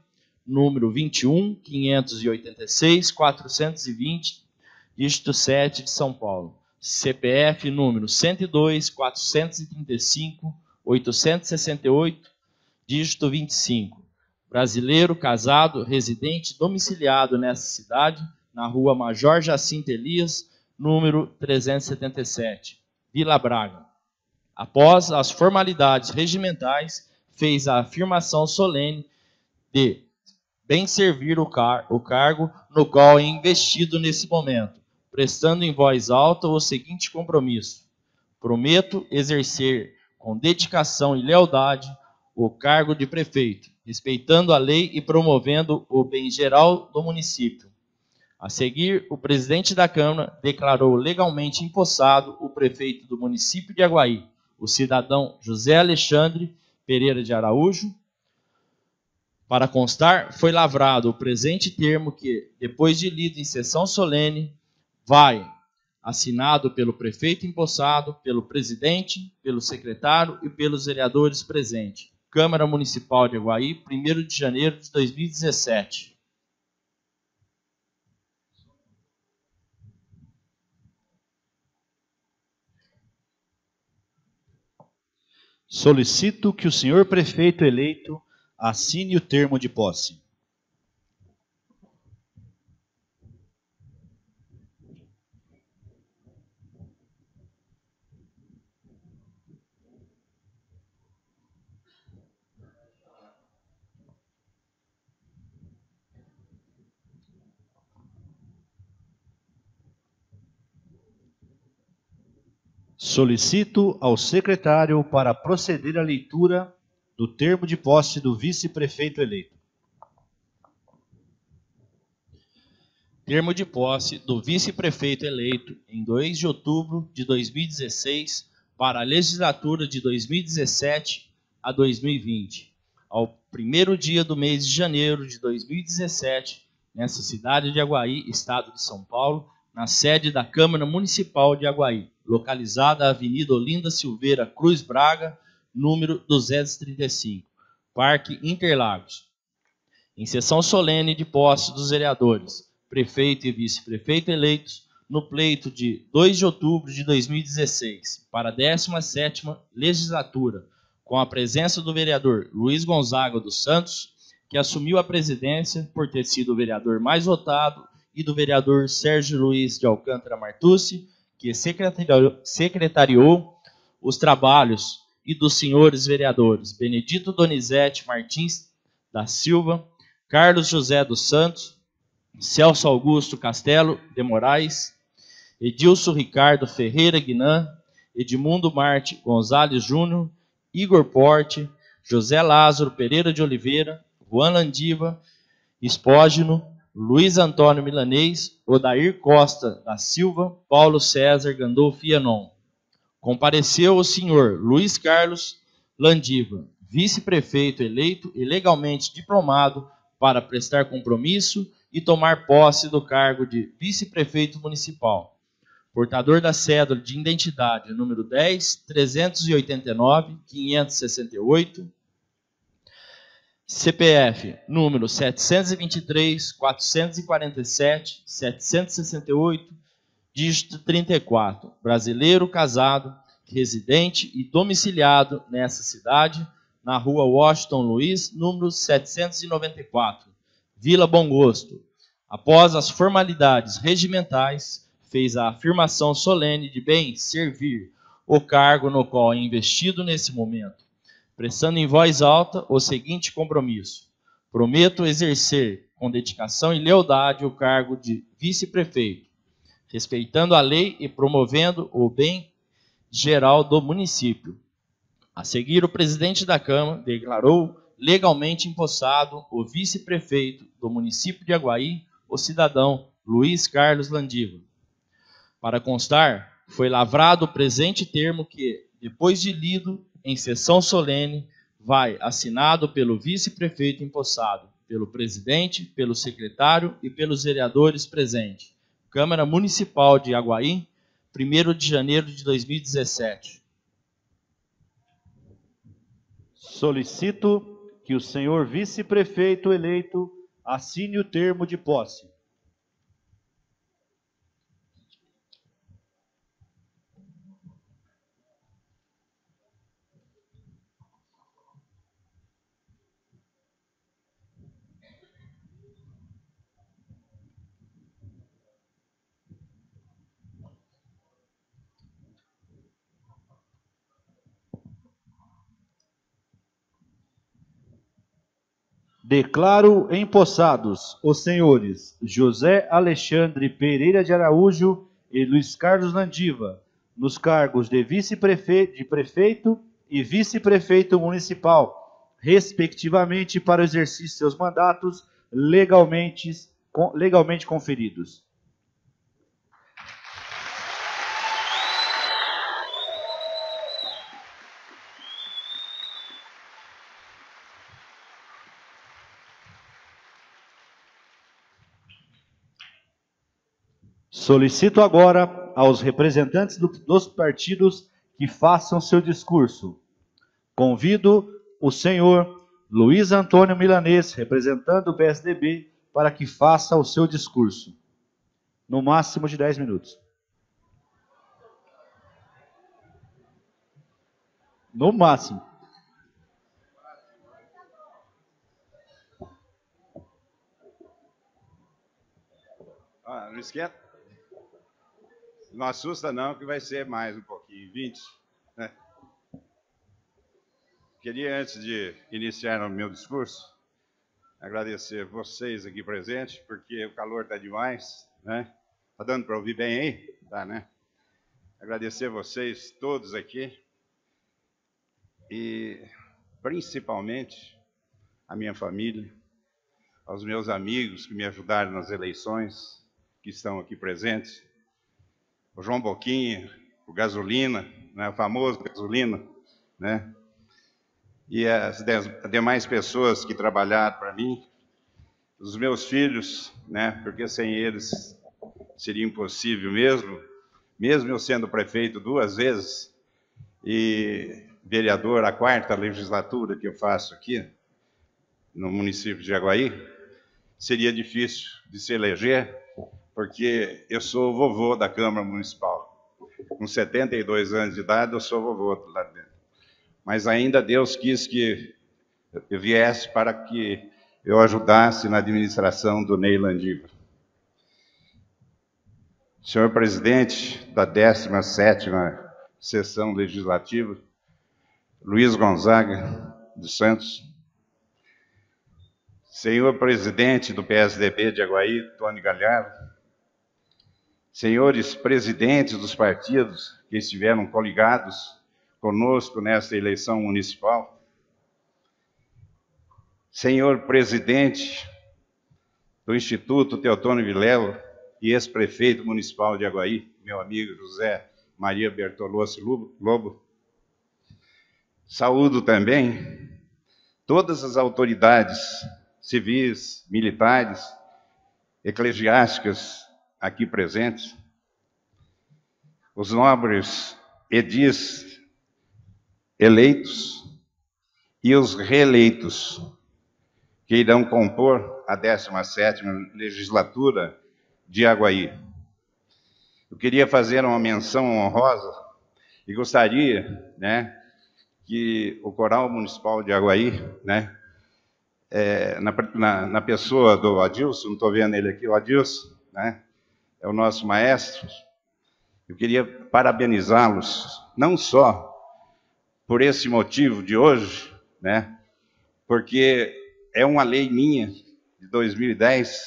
número 21.586.420, dígito 7 de São Paulo, CPF número 102.435.868, dígito 25, brasileiro, casado, residente, domiciliado nessa cidade, na rua Major Jacinto Elias, número 377, Vila Braga. Após as formalidades regimentais, fez a afirmação solene de bem servir o cargo no qual é investido nesse momento, prestando em voz alta o seguinte compromisso: prometo exercer com dedicação e lealdade o cargo de prefeito, respeitando a lei e promovendo o bem geral do município. A seguir, o presidente da Câmara declarou legalmente empossado o prefeito do município de Aguaí, o cidadão José Alexandre Pereira de Araújo. Para constar, foi lavrado o presente termo que, depois de lido em sessão solene, vai assinado pelo prefeito empossado, pelo presidente, pelo secretário e pelos vereadores presentes. Câmara Municipal de Aguaí, 1º de janeiro de 2017. Solicito que o senhor prefeito eleito assine o termo de posse. Solicito ao secretário para proceder à leitura do termo de posse do vice-prefeito eleito. Termo de posse do vice-prefeito eleito em 2 de outubro de 2016 para a legislatura de 2017 a 2020. Ao primeiro dia do mês de janeiro de 2017, nessa cidade de Aguaí, estado de São Paulo, na sede da Câmara Municipal de Aguaí, localizada na Avenida Olinda Silveira Cruz Braga, número 235, Parque Interlagos. Em sessão solene de posse dos vereadores, prefeito e vice-prefeito eleitos, no pleito de 2 de outubro de 2016, para a 17ª legislatura, com a presença do vereador Luiz Gonzaga dos Santos, que assumiu a presidência por ter sido o vereador mais votado, e do vereador Sérgio Luiz de Alcântara Martucci, que secretariou os trabalhos, e dos senhores vereadores Benedito Donizete Martins da Silva, Carlos José dos Santos, Celso Augusto Castelo de Moraes, Edilson Ricardo Ferreira Guinã, Edmundo Marte Gonzalez Júnior, Igor Porte, José Lázaro Pereira de Oliveira, Ruan Landiva Espogino, Luiz Antônio Milanês, Odair Costa da Silva, Paulo César Gandolfi Ienon. Compareceu o senhor Luiz Carlos Landiva, vice-prefeito eleito e legalmente diplomado, para prestar compromisso e tomar posse do cargo de vice-prefeito municipal, portador da cédula de identidade número 10.389.568, CPF número 723, 447, 768, dígito 34, brasileiro casado, residente e domiciliado nessa cidade, na rua Washington Luiz, número 794, Vila Bom Gosto. Após as formalidades regimentais, fez a afirmação solene de bem servir o cargo no qual é investido nesse momento, prestando em voz alta o seguinte compromisso: prometo exercer com dedicação e lealdade o cargo de vice-prefeito, respeitando a lei e promovendo o bem geral do município. A seguir, o presidente da Câmara declarou legalmente empossado o vice-prefeito do município de Aguaí, o cidadão Luiz Carlos Landiva. Para constar, foi lavrado o presente termo que, depois de lido em sessão solene, vai assinado pelo vice-prefeito empossado, pelo presidente, pelo secretário e pelos vereadores presentes. Câmara Municipal de Aguaí, 1º de janeiro de 2017. Solicito que o senhor vice-prefeito eleito assine o termo de posse. Declaro empossados os senhores José Alexandre Pereira de Araújo e Luiz Carlos Landiva, nos cargos de prefeito e vice-prefeito municipal, respectivamente, para o exercício de seus mandatos legalmente conferidos. Solicito agora aos representantes dos partidos que façam seu discurso. Convido o senhor Luiz Antônio Milanês, representando o PSDB, para que faça o seu discurso, no máximo de 10 minutos. No máximo. Ah, não esquece. Não assusta não, que vai ser mais um pouquinho, 20. Né? Queria, antes de iniciar o meu discurso, agradecer vocês aqui presentes, porque o calor está demais, né? Está dando para ouvir bem aí? Tá, né? Agradecer vocês todos aqui e principalmente a minha família, aos meus amigos que me ajudaram nas eleições, que estão aqui presentes. O João Boquinha, o Gasolina, né, o famoso Gasolina, né? E as demais pessoas que trabalharam para mim, os meus filhos, né? Porque sem eles seria impossível mesmo, mesmo eu sendo prefeito 2 vezes e vereador a 4ª legislatura que eu faço aqui no município de Aguaí, seria difícil de se eleger, porque eu sou vovô da Câmara Municipal. Com 72 anos de idade, eu sou vovô lá dentro. Mas ainda Deus quis que eu viesse para que eu ajudasse na administração do Ney Landiva. Senhor presidente da 17ª Sessão Legislativa, Luiz Gonzaga dos Santos. Senhor presidente do PSDB de Aguaí, Tony Galhardo. Senhores presidentes dos partidos que estiveram coligados conosco nesta eleição municipal, senhor presidente do Instituto Teotônio Vilela e ex-prefeito municipal de Aguaí, meu amigo José Maria Bortolucci Lobo, saúdo também todas as autoridades civis, militares, eclesiásticas, aqui presentes, os nobres edis eleitos e os reeleitos, que irão compor a 17ª legislatura de Aguaí. Eu queria fazer uma menção honrosa e gostaria, né, que o Coral Municipal de Aguaí, né, na pessoa do Adilson, não estou vendo ele aqui, o Adilson, né, é o nosso maestro, eu queria parabenizá-los, não só por esse motivo de hoje, né, porque é uma lei minha, de 2010,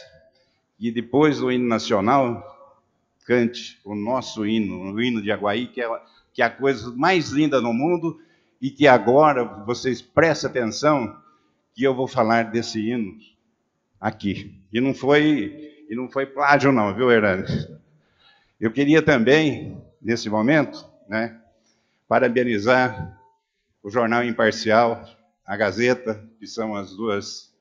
e depois do hino nacional, cante o nosso hino, o hino de Aguaí, que é a coisa mais linda no mundo, e que agora vocês prestem atenção que eu vou falar desse hino aqui. E não foi plágio não, viu, Hernani? Eu queria também, nesse momento, né, parabenizar o Jornal Imparcial, a Gazeta, que são os dois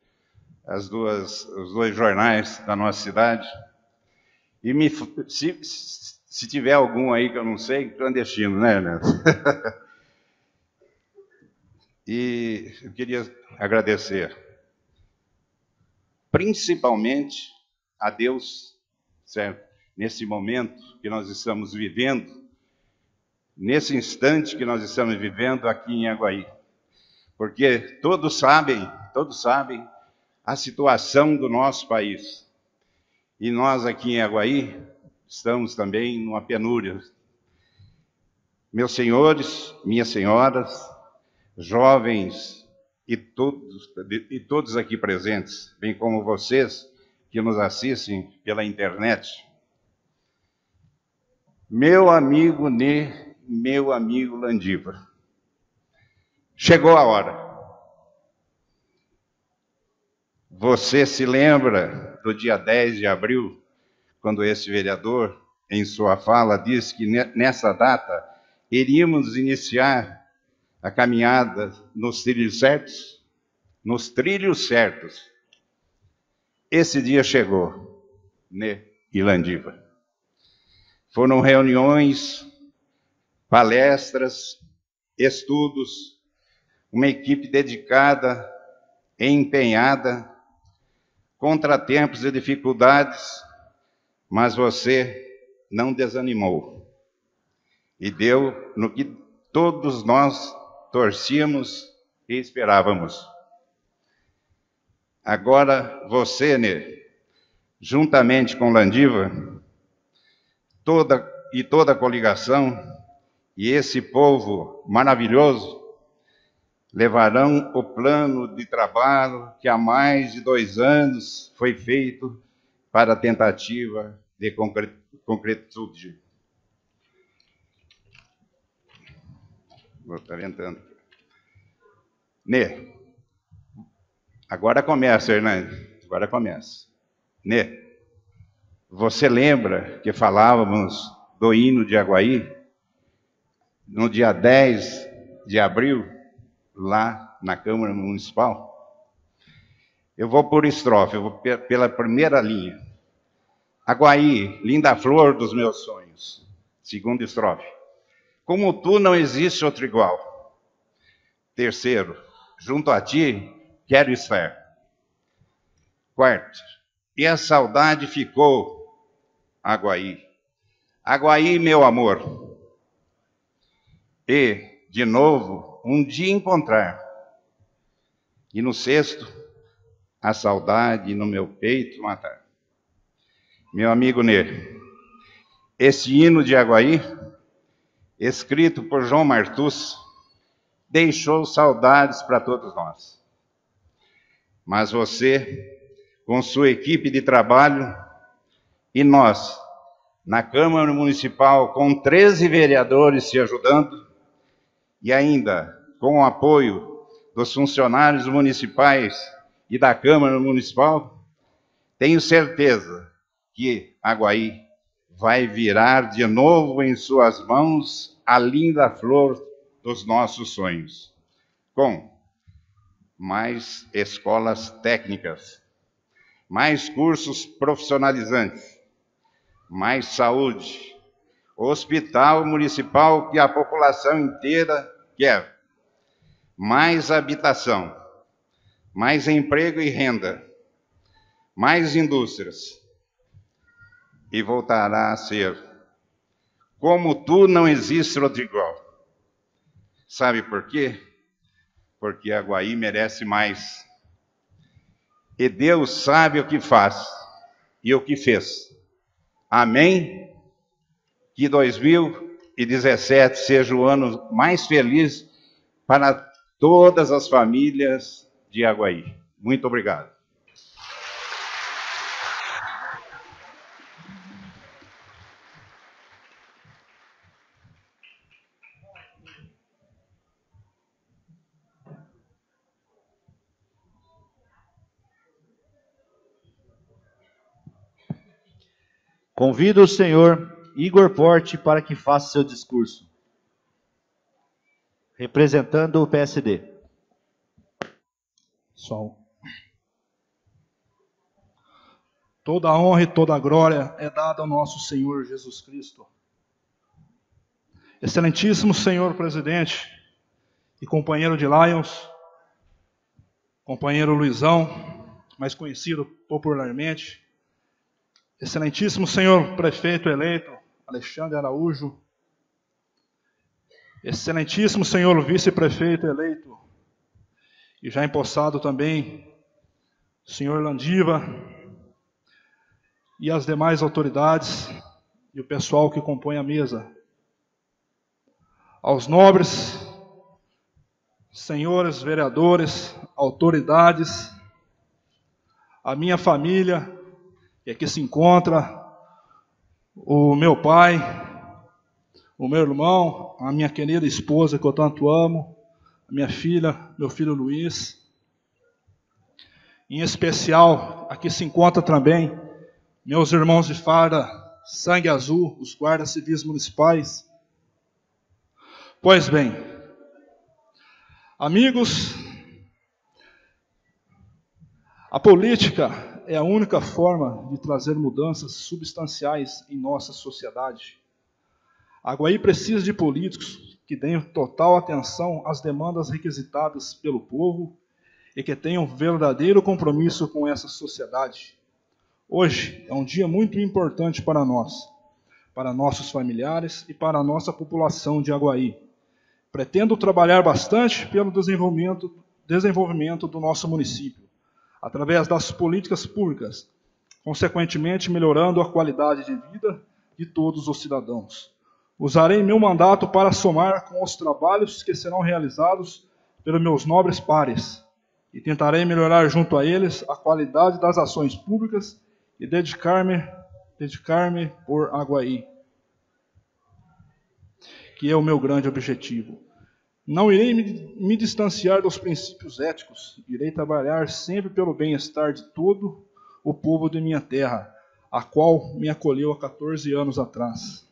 jornais da nossa cidade. E se tiver algum aí que eu não sei, clandestino, né, Hernani? E eu queria agradecer, principalmente a Deus, certo? Nesse momento que nós estamos vivendo, nesse instante que nós estamos vivendo aqui em Aguaí. Porque todos sabem a situação do nosso país. E nós aqui em Aguaí estamos também numa penúria. Meus senhores, minhas senhoras, jovens e todos aqui presentes, bem como vocês que nos assistem pela internet. Meu amigo Nê, meu amigo Landiva, chegou a hora. Você se lembra do dia 10 de abril, quando este vereador, em sua fala, disse que nessa data iríamos iniciar a caminhada nos trilhos certos. Esse dia chegou, né, e Landiva. Foram reuniões, palestras, estudos, uma equipe dedicada, empenhada, contratempos e dificuldades, mas você não desanimou e deu no que todos nós torcíamos e esperávamos. Agora você, Nê, juntamente com Landiva, toda a coligação e esse povo maravilhoso levarão o plano de trabalho que há mais de 2 anos foi feito para a tentativa de concretude. Está ventando. Nê, agora começa, Hernandes. Agora começa. Nê, você lembra que falávamos do hino de Aguaí no dia 10 de abril, lá na Câmara Municipal? Eu vou por estrofe, eu vou pela primeira linha. Aguaí, linda flor dos meus sonhos. Segunda estrofe. Como tu não existe outro igual. Terceiro, junto a ti quero estar. Quarto, e a saudade ficou, Aguaí. Aguaí, meu amor. E, de novo, um dia encontrar. E no sexto, a saudade no meu peito matar. Meu amigo Nê, esse hino de Aguaí, escrito por João Martucci, deixou saudades para todos nós. Mas você, com sua equipe de trabalho, e nós, na Câmara Municipal, com 13 vereadores se ajudando, e ainda com o apoio dos funcionários municipais e da Câmara Municipal, tenho certeza que Aguaí vai virar de novo em suas mãos a linda flor dos nossos sonhos, com mais escolas técnicas, mais cursos profissionalizantes, mais saúde, hospital municipal que a população inteira quer, mais habitação, mais emprego e renda, mais indústrias, e voltará a ser. Como tu não existe outro igual. Sabe por quê? Porque Aguaí merece mais. E Deus sabe o que faz e o que fez. Amém? Que 2017 seja o ano mais feliz para todas as famílias de Aguaí. Muito obrigado. Convido o senhor Igor Porte para que faça seu discurso, representando o PSD. Pessoal, toda a honra e toda a glória é dada ao nosso Senhor Jesus Cristo. Excelentíssimo senhor presidente e companheiro de Lions, companheiro Luizão, mais conhecido popularmente, excelentíssimo senhor prefeito eleito, Alexandre Araújo. Excelentíssimo senhor vice-prefeito eleito, e já empossado também, senhor Landiva, e as demais autoridades e o pessoal que compõe a mesa. Aos nobres, senhores vereadores, autoridades, a minha família, e aqui se encontra o meu pai, o meu irmão, a minha querida esposa que eu tanto amo, a minha filha, meu filho Luiz. Em especial, aqui se encontra também meus irmãos de farda, sangue azul, os guardas civis municipais. Pois bem, amigos, a política é a única forma de trazer mudanças substanciais em nossa sociedade. Aguaí precisa de políticos que deem total atenção às demandas requisitadas pelo povo e que tenham verdadeiro compromisso com essa sociedade. Hoje é um dia muito importante para nós, para nossos familiares e para a nossa população de Aguaí. Pretendo trabalhar bastante pelo desenvolvimento do nosso município, através das políticas públicas, consequentemente melhorando a qualidade de vida de todos os cidadãos. Usarei meu mandato para somar com os trabalhos que serão realizados pelos meus nobres pares e tentarei melhorar junto a eles a qualidade das ações públicas e dedicar-me por Aguaí, que é o meu grande objetivo. Não irei me distanciar dos princípios éticos, irei trabalhar sempre pelo bem-estar de todo o povo de minha terra, a qual me acolheu há 14 anos atrás.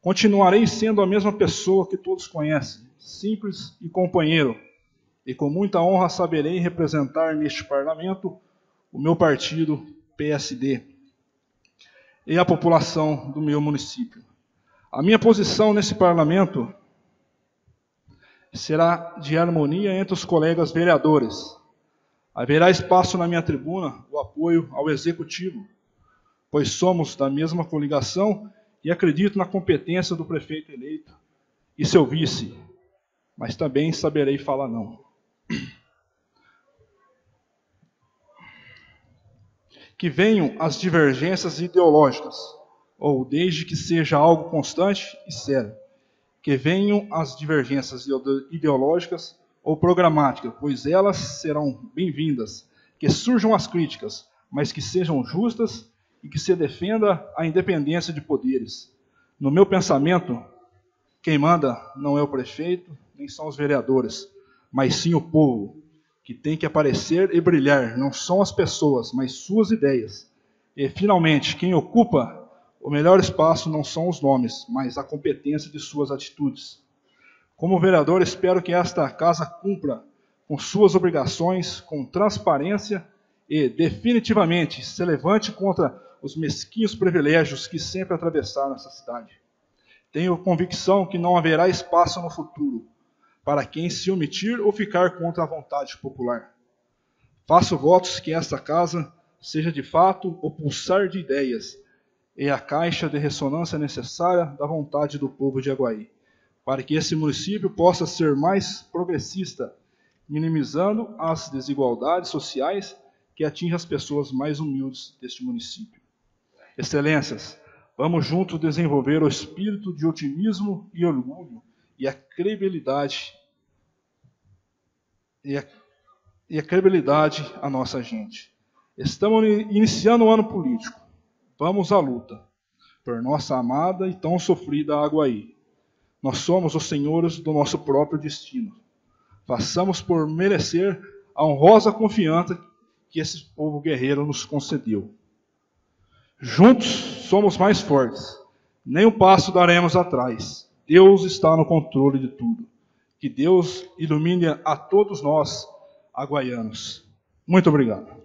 Continuarei sendo a mesma pessoa que todos conhecem, simples e companheiro, e com muita honra saberei representar neste parlamento o meu partido PSD e a população do meu município. A minha posição nesse parlamento será de harmonia entre os colegas vereadores. Haverá espaço na minha tribuna o apoio ao executivo, pois somos da mesma coligação e acredito na competência do prefeito eleito e seu vice, mas também saberei falar não. Que venham as divergências ideológicas, ou desde que seja algo constante e sério. Que venham as divergências ideológicas ou programáticas, pois elas serão bem-vindas. Que surjam as críticas, mas que sejam justas e que se defenda a independência de poderes. No meu pensamento, quem manda não é o prefeito, nem são os vereadores, mas sim o povo, que tem que aparecer e brilhar. Não são as pessoas, mas suas ideias. E, finalmente, quem ocupa o melhor espaço não são os nomes, mas a competência de suas atitudes. Como vereador, espero que esta casa cumpra com suas obrigações, com transparência e, definitivamente, se levante contra os mesquinhos privilégios que sempre atravessaram essa cidade. Tenho convicção que não haverá espaço no futuro para quem se omitir ou ficar contra a vontade popular. Faço votos que esta casa seja de fato o pulsar de ideias e a caixa de ressonância necessária da vontade do povo de Aguaí, para que esse município possa ser mais progressista, minimizando as desigualdades sociais que atingem as pessoas mais humildes deste município. Excelências, vamos juntos desenvolver o espírito de otimismo e orgulho e a credibilidade à nossa gente. Estamos iniciando o ano político. Vamos à luta por nossa amada e tão sofrida Aguaí. Nós somos os senhores do nosso próprio destino. Façamos por merecer a honrosa confiança que esse povo guerreiro nos concedeu. Juntos somos mais fortes. Nem um passo daremos atrás. Deus está no controle de tudo. Que Deus ilumine a todos nós, aguaianos. Muito obrigado.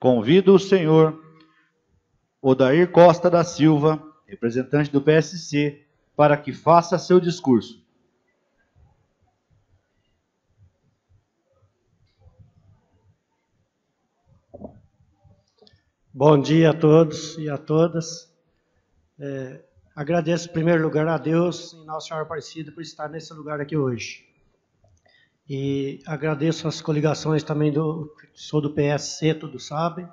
Convido o senhor Odair Costa da Silva, representante do PSC, para que faça seu discurso. Bom dia a todos e a todas. Agradeço em primeiro lugar a Deus e Nossa Senhora Aparecida por estar nesse lugar aqui hoje. E agradeço as coligações também, sou do PSC, todos sabem.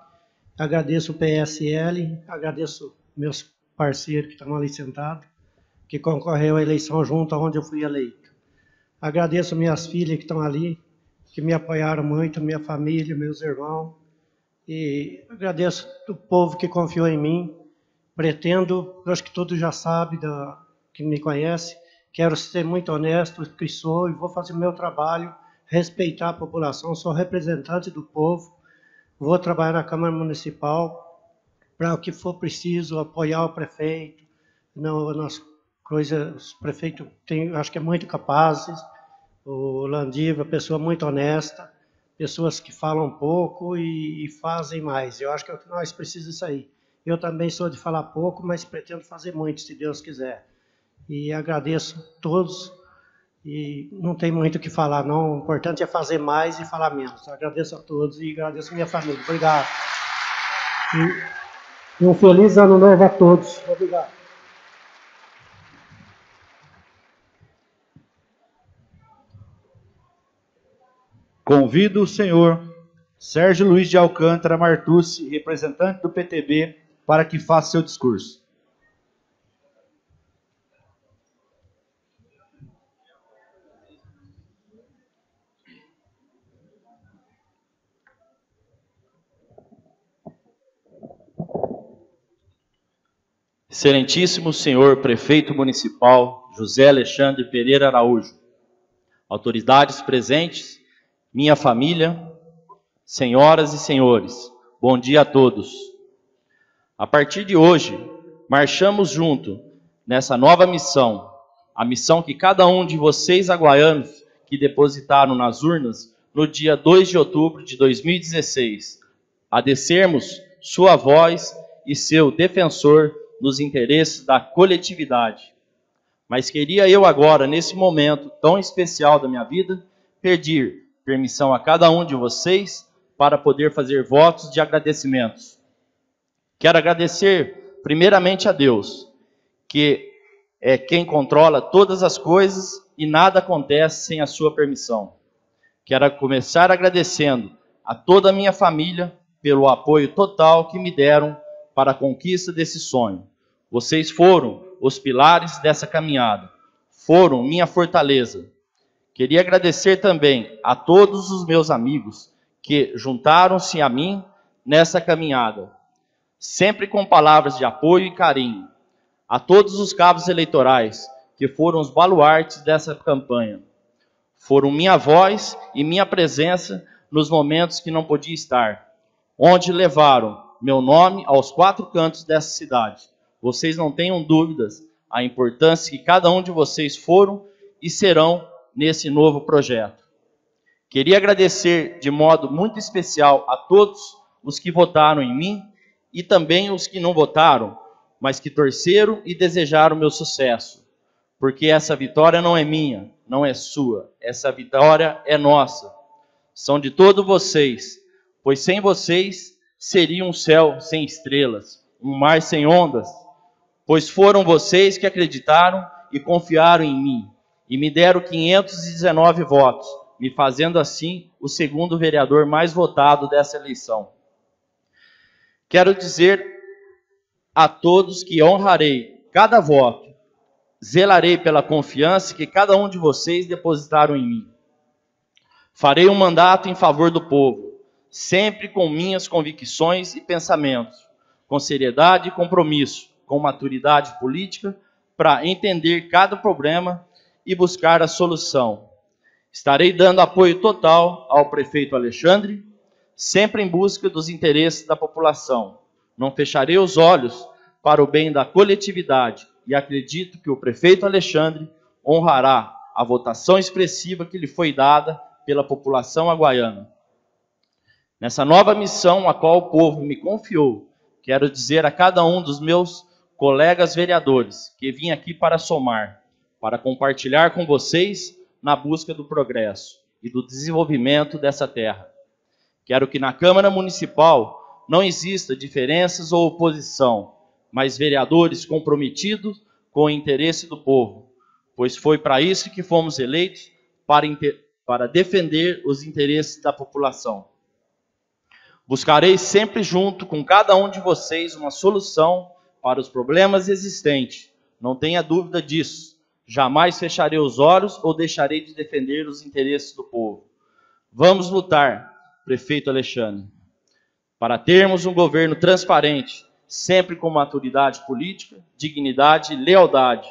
Agradeço o PSL, agradeço meus parceiros que estão ali sentados, que concorreu à eleição junto aonde eu fui eleito. Agradeço minhas filhas que estão ali, que me apoiaram muito, minha família, meus irmãos. E agradeço o povo que confiou em mim. Pretendo, eu acho que todos já sabem, que me conhece. Quero ser muito honesto, que sou, e vou fazer meu trabalho, respeitar a população. Sou representante do povo, vou trabalhar na Câmara Municipal para o que for preciso, apoiar o prefeito. Não, nas coisas, o prefeito tem, acho que é muito capazes. O Landiva, pessoa muito honesta, pessoas que falam pouco e fazem mais. Eu acho que é o que nós precisamos sair. Eu também sou de falar pouco, mas pretendo fazer muito, se Deus quiser. E agradeço a todos, e não tem muito o que falar, não. O importante é fazer mais e falar menos. Agradeço a todos e agradeço a minha família. Obrigado. E um feliz ano novo a todos. Obrigado. Convido o senhor Sérgio Luiz de Alcântara Martucci, representante do PTB, para que faça seu discurso. Excelentíssimo senhor prefeito municipal José Alexandre Pereira de Araújo, autoridades presentes, minha família, senhoras e senhores, bom dia a todos. A partir de hoje, marchamos junto nessa nova missão, a missão que cada um de vocês aguaianos que depositaram nas urnas no dia 2 de outubro de 2016, a descermos sua voz e seu defensor nos interesses da coletividade. Mas queria eu agora, nesse momento tão especial da minha vida, pedir permissão a cada um de vocês para poder fazer votos de agradecimentos. Quero agradecer primeiramente a Deus, que é quem controla todas as coisas e nada acontece sem a sua permissão. Quero começar agradecendo a toda a minha família pelo apoio total que me deram para a conquista desse sonho. Vocês foram os pilares dessa caminhada, foram minha fortaleza. Queria agradecer também a todos os meus amigos que juntaram-se a mim nessa caminhada, sempre com palavras de apoio e carinho. A todos os cabos eleitorais que foram os baluartes dessa campanha, foram minha voz e minha presença nos momentos que não podia estar, onde levaram meu nome aos quatro cantos dessa cidade. Vocês não tenham dúvidas a importância que cada um de vocês foram e serão nesse novo projeto. Queria agradecer de modo muito especial a todos os que votaram em mim e também os que não votaram, mas que torceram e desejaram meu sucesso. Porque essa vitória não é minha, não é sua. Essa vitória é nossa. São de todos vocês, pois sem vocês seria um céu sem estrelas, um mar sem ondas. Pois foram vocês que acreditaram e confiaram em mim e me deram 519 votos, me fazendo assim o segundo vereador mais votado dessa eleição. Quero dizer a todos que honrarei cada voto, zelarei pela confiança que cada um de vocês depositaram em mim. Farei um mandato em favor do povo, sempre com minhas convicções e pensamentos, com seriedade e compromisso, com maturidade política, para entender cada problema e buscar a solução. Estarei dando apoio total ao prefeito Alexandre, sempre em busca dos interesses da população. Não fecharei os olhos para o bem da coletividade e acredito que o prefeito Alexandre honrará a votação expressiva que lhe foi dada pela população aguaiana. Nessa nova missão a qual o povo me confiou, quero dizer a cada um dos meus colegas vereadores que vim aqui para somar, para compartilhar com vocês na busca do progresso e do desenvolvimento dessa terra. Quero que na Câmara Municipal não exista diferenças ou oposição, mas vereadores comprometidos com o interesse do povo, pois foi para isso que fomos eleitos, para defender os interesses da população. Buscarei sempre junto com cada um de vocês uma solução para os problemas existentes, não tenha dúvida disso. Jamais fecharei os olhos ou deixarei de defender os interesses do povo. Vamos lutar, prefeito Alexandre, para termos um governo transparente, sempre com maturidade política, dignidade e lealdade.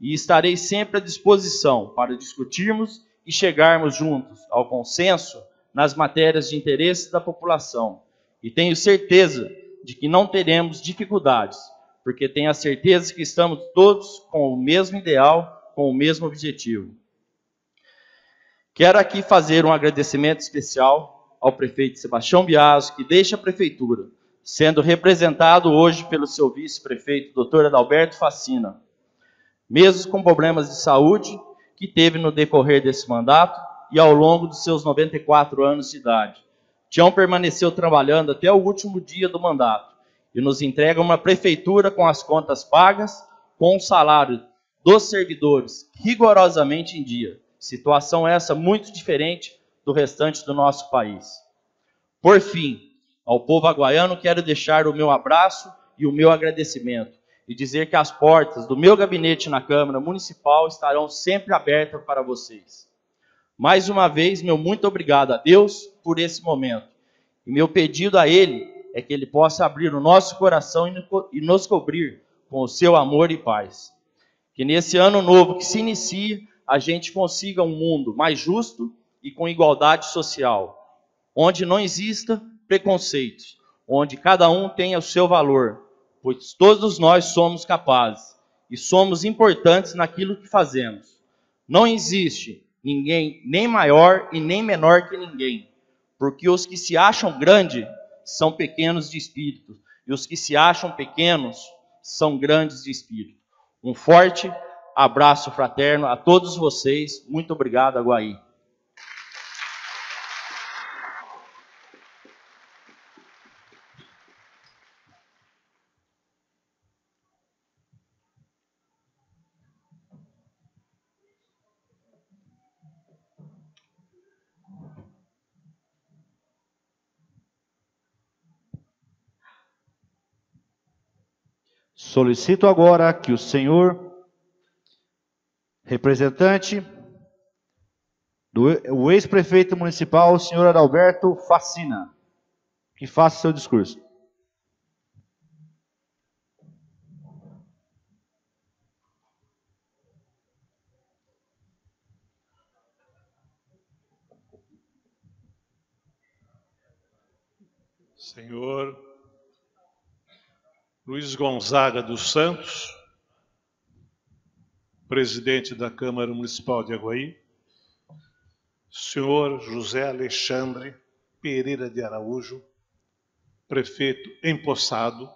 E estarei sempre à disposição para discutirmos e chegarmos juntos ao consenso nas matérias de interesse da população. E tenho certeza de que não teremos dificuldades, porque tenho a certeza que estamos todos com o mesmo ideal, com o mesmo objetivo. Quero aqui fazer um agradecimento especial ao prefeito Sebastião Dias, que deixa a prefeitura, sendo representado hoje pelo seu vice-prefeito, doutor Adalberto Fassina. Mesmo com problemas de saúde que teve no decorrer desse mandato e ao longo dos seus 94 anos de idade, Tião permaneceu trabalhando até o último dia do mandato e nos entrega uma prefeitura com as contas pagas, com o salário dos servidores rigorosamente em dia. Situação essa muito diferente do restante do nosso país. Por fim, ao povo aguaiano quero deixar o meu abraço e o meu agradecimento e dizer que as portas do meu gabinete na Câmara Municipal estarão sempre abertas para vocês. Mais uma vez, meu muito obrigado a Deus por esse momento. E meu pedido a Ele é que Ele possa abrir o nosso coração e nos cobrir com o seu amor e paz. Que nesse ano novo que se inicia, a gente consiga um mundo mais justo e com igualdade social, onde não exista preconceitos, onde cada um tenha o seu valor, pois todos nós somos capazes e somos importantes naquilo que fazemos. Não existe ninguém nem maior e nem menor que ninguém, porque os que se acham grandes são pequenos de espírito, e os que se acham pequenos são grandes de espírito. Um forte abraço fraterno a todos vocês. Muito obrigado, Aguaí. Solicito agora que o senhor representante do ex-prefeito municipal, o senhor Adalberto Fassina, que faça seu discurso. Senhor Luiz Gonzaga dos Santos, presidente da Câmara Municipal de Aguaí, senhor José Alexandre Pereira de Araújo, prefeito empossado,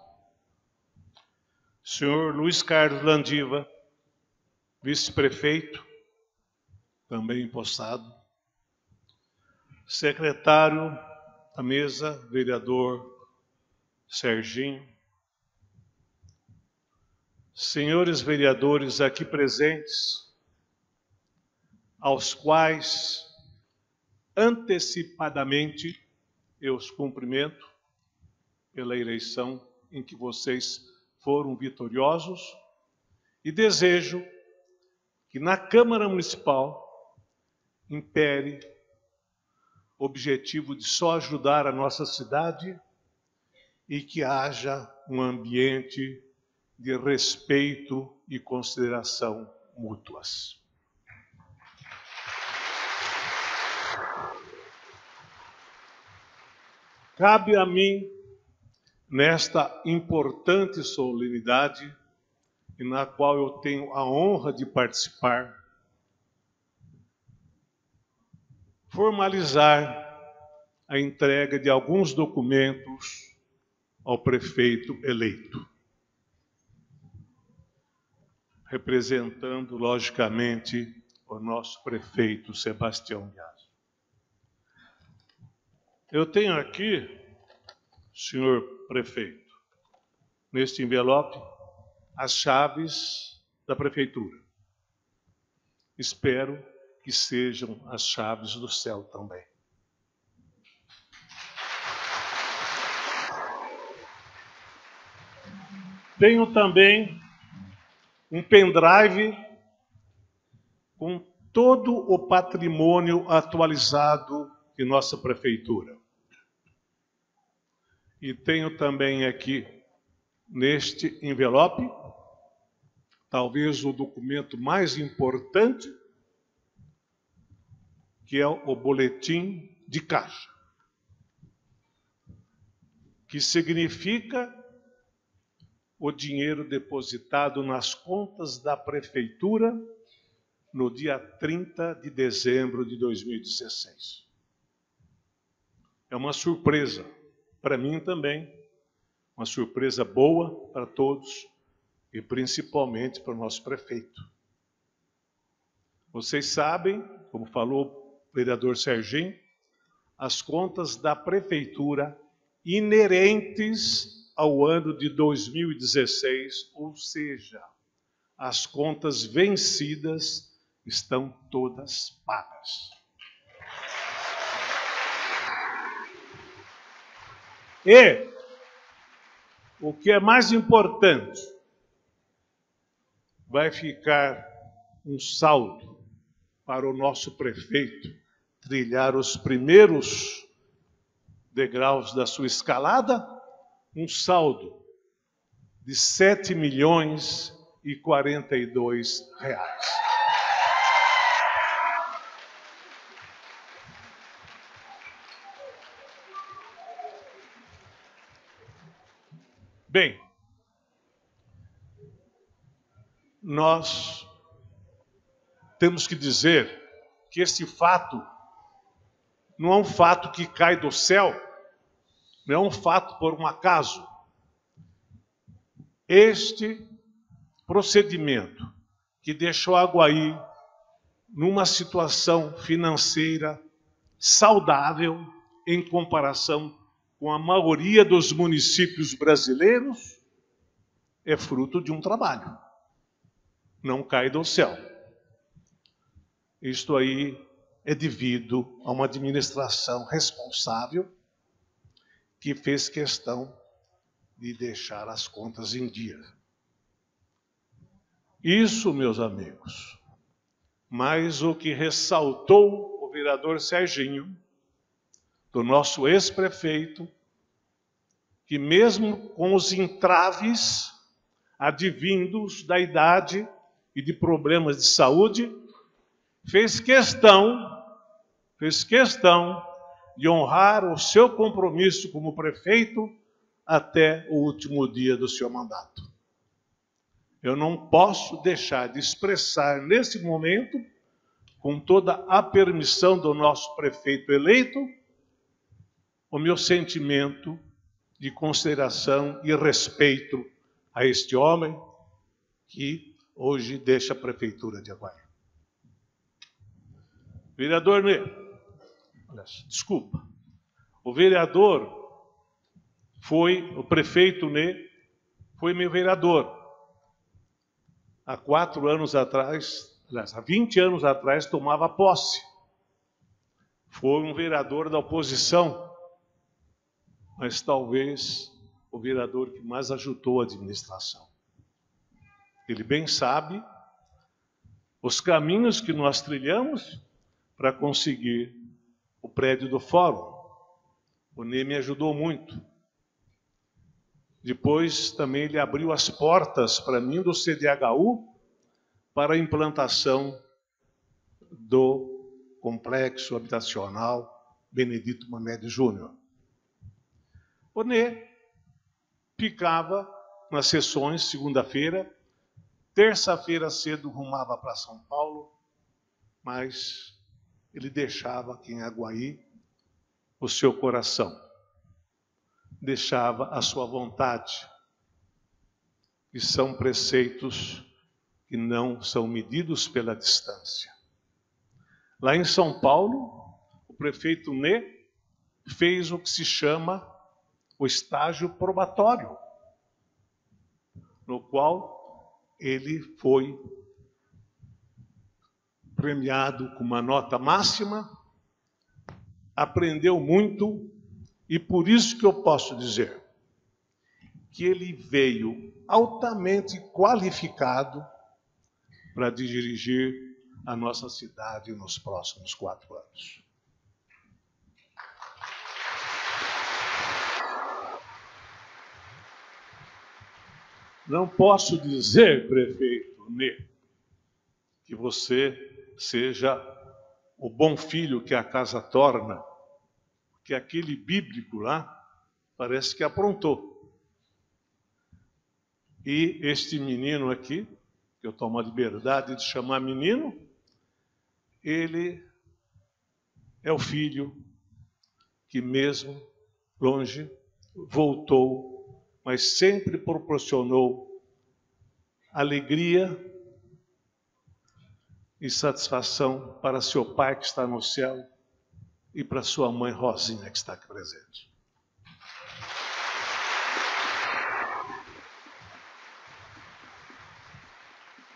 Senhor Luiz Carlos Landiva, vice-prefeito, também empossado. Secretário da mesa, vereador Serginho. Senhores vereadores aqui presentes, aos quais antecipadamente eu os cumprimento pela eleição em que vocês foram vitoriosos e desejo que na Câmara Municipal impere o objetivo de só ajudar a nossa cidade e que haja um ambiente de respeito e consideração mútuas. Cabe a mim, nesta importante solenidade, e na qual eu tenho a honra de participar, formalizar a entrega de alguns documentos ao prefeito eleito, representando, logicamente, o nosso prefeito Sebastião Dias. Eu tenho aqui, senhor prefeito, neste envelope, as chaves da prefeitura. Espero que sejam as chaves do céu também. Tenho também um pendrive com todo o patrimônio atualizado de nossa prefeitura. E tenho também aqui, neste envelope, talvez o documento mais importante, que é o boletim de caixa, que significa o dinheiro depositado nas contas da prefeitura no dia 30 de dezembro de 2016. É uma surpresa para mim também, uma surpresa boa para todos e principalmente para o nosso prefeito. Vocês sabem, como falou o vereador Serginho, as contas da prefeitura inerentes ao ano de 2016, ou seja, as contas vencidas estão todas pagas. E o que é mais importante, vai ficar um saldo para o nosso prefeito trilhar os primeiros degraus da sua escalada, um saldo de R$ 7.042. Bem, nós temos que dizer que este fato não é um fato que cai do céu, não é um fato por um acaso. Este procedimento que deixou Aguaí numa situação financeira saudável em comparação com a maioria dos municípios brasileiros, é fruto de um trabalho. Não cai do céu. Isto aí é devido a uma administração responsável que fez questão de deixar as contas em dia. Isso, meus amigos, mas o que ressaltou o vereador Serginho, do nosso ex-prefeito, que mesmo com os entraves advindos da idade e de problemas de saúde, fez questão de honrar o seu compromisso como prefeito até o último dia do seu mandato. Eu não posso deixar de expressar nesse momento, com toda a permissão do nosso prefeito eleito, o meu sentimento de consideração e respeito a este homem que hoje deixa a Prefeitura de Avaí. Vereador Ney, desculpa, o vereador foi, o prefeito Ney foi meu vereador. Há 4 anos atrás, aliás, há 20 anos atrás, tomava posse. Foi um vereador da oposição, mas talvez o vereador que mais ajudou a administração. Ele bem sabe os caminhos que nós trilhamos para conseguir o prédio do Fórum. O Ney me ajudou muito. Depois também ele abriu as portas para mim do CDHU para a implantação do Complexo Habitacional Benedito Donizete Júnior. O Ney ficava nas sessões segunda-feira, terça-feira cedo rumava para São Paulo, mas ele deixava aqui em Aguaí o seu coração, deixava a sua vontade, e são preceitos que não são medidos pela distância. Lá em São Paulo, o prefeito Ney fez o que se chama o estágio probatório, no qual ele foi premiado com uma nota máxima, aprendeu muito, e por isso que eu posso dizer que ele veio altamente qualificado para dirigir a nossa cidade nos próximos 4 anos. Não posso dizer, prefeito Ney, que você seja o bom filho que a casa torna, porque aquele bíblico lá parece que aprontou. E este menino aqui, que eu tomo a liberdade de chamar menino, ele é o filho que, mesmo longe, voltou, mas sempre proporcionou alegria e satisfação para seu pai que está no céu e para sua mãe Rosinha que está aqui presente.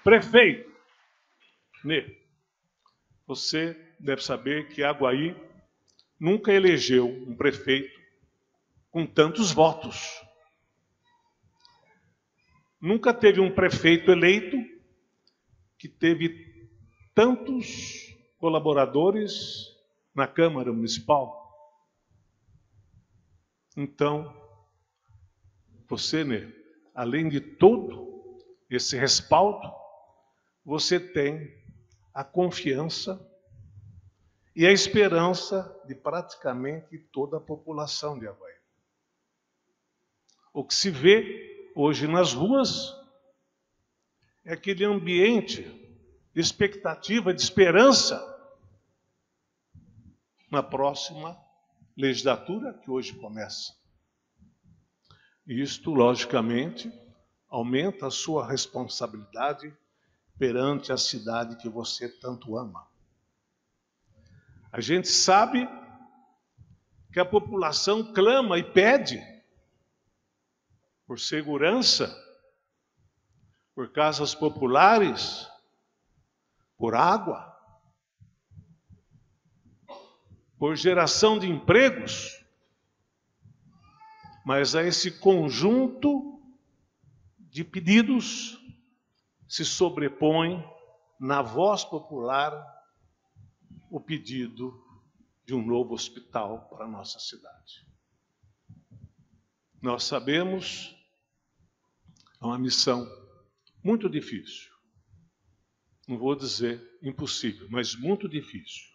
Prefeito Ney, você deve saber que Aguaí nunca elegeu um prefeito com tantos votos. Nunca teve um prefeito eleito que teve tantos colaboradores na Câmara Municipal. Então, você, né, além de todo esse respaldo, você tem a confiança e a esperança de praticamente toda a população de Avaí. O que se vê hoje nas ruas é aquele ambiente de expectativa, de esperança na próxima legislatura que hoje começa. E isto, logicamente, aumenta a sua responsabilidade perante a cidade que você tanto ama. A gente sabe que a população clama e pede por segurança, por casas populares, por água, por geração de empregos, mas a esse conjunto de pedidos se sobrepõe, na voz popular, o pedido de um novo hospital para a nossa cidade. Nós sabemos que é uma missão muito difícil. Não vou dizer impossível, mas muito difícil.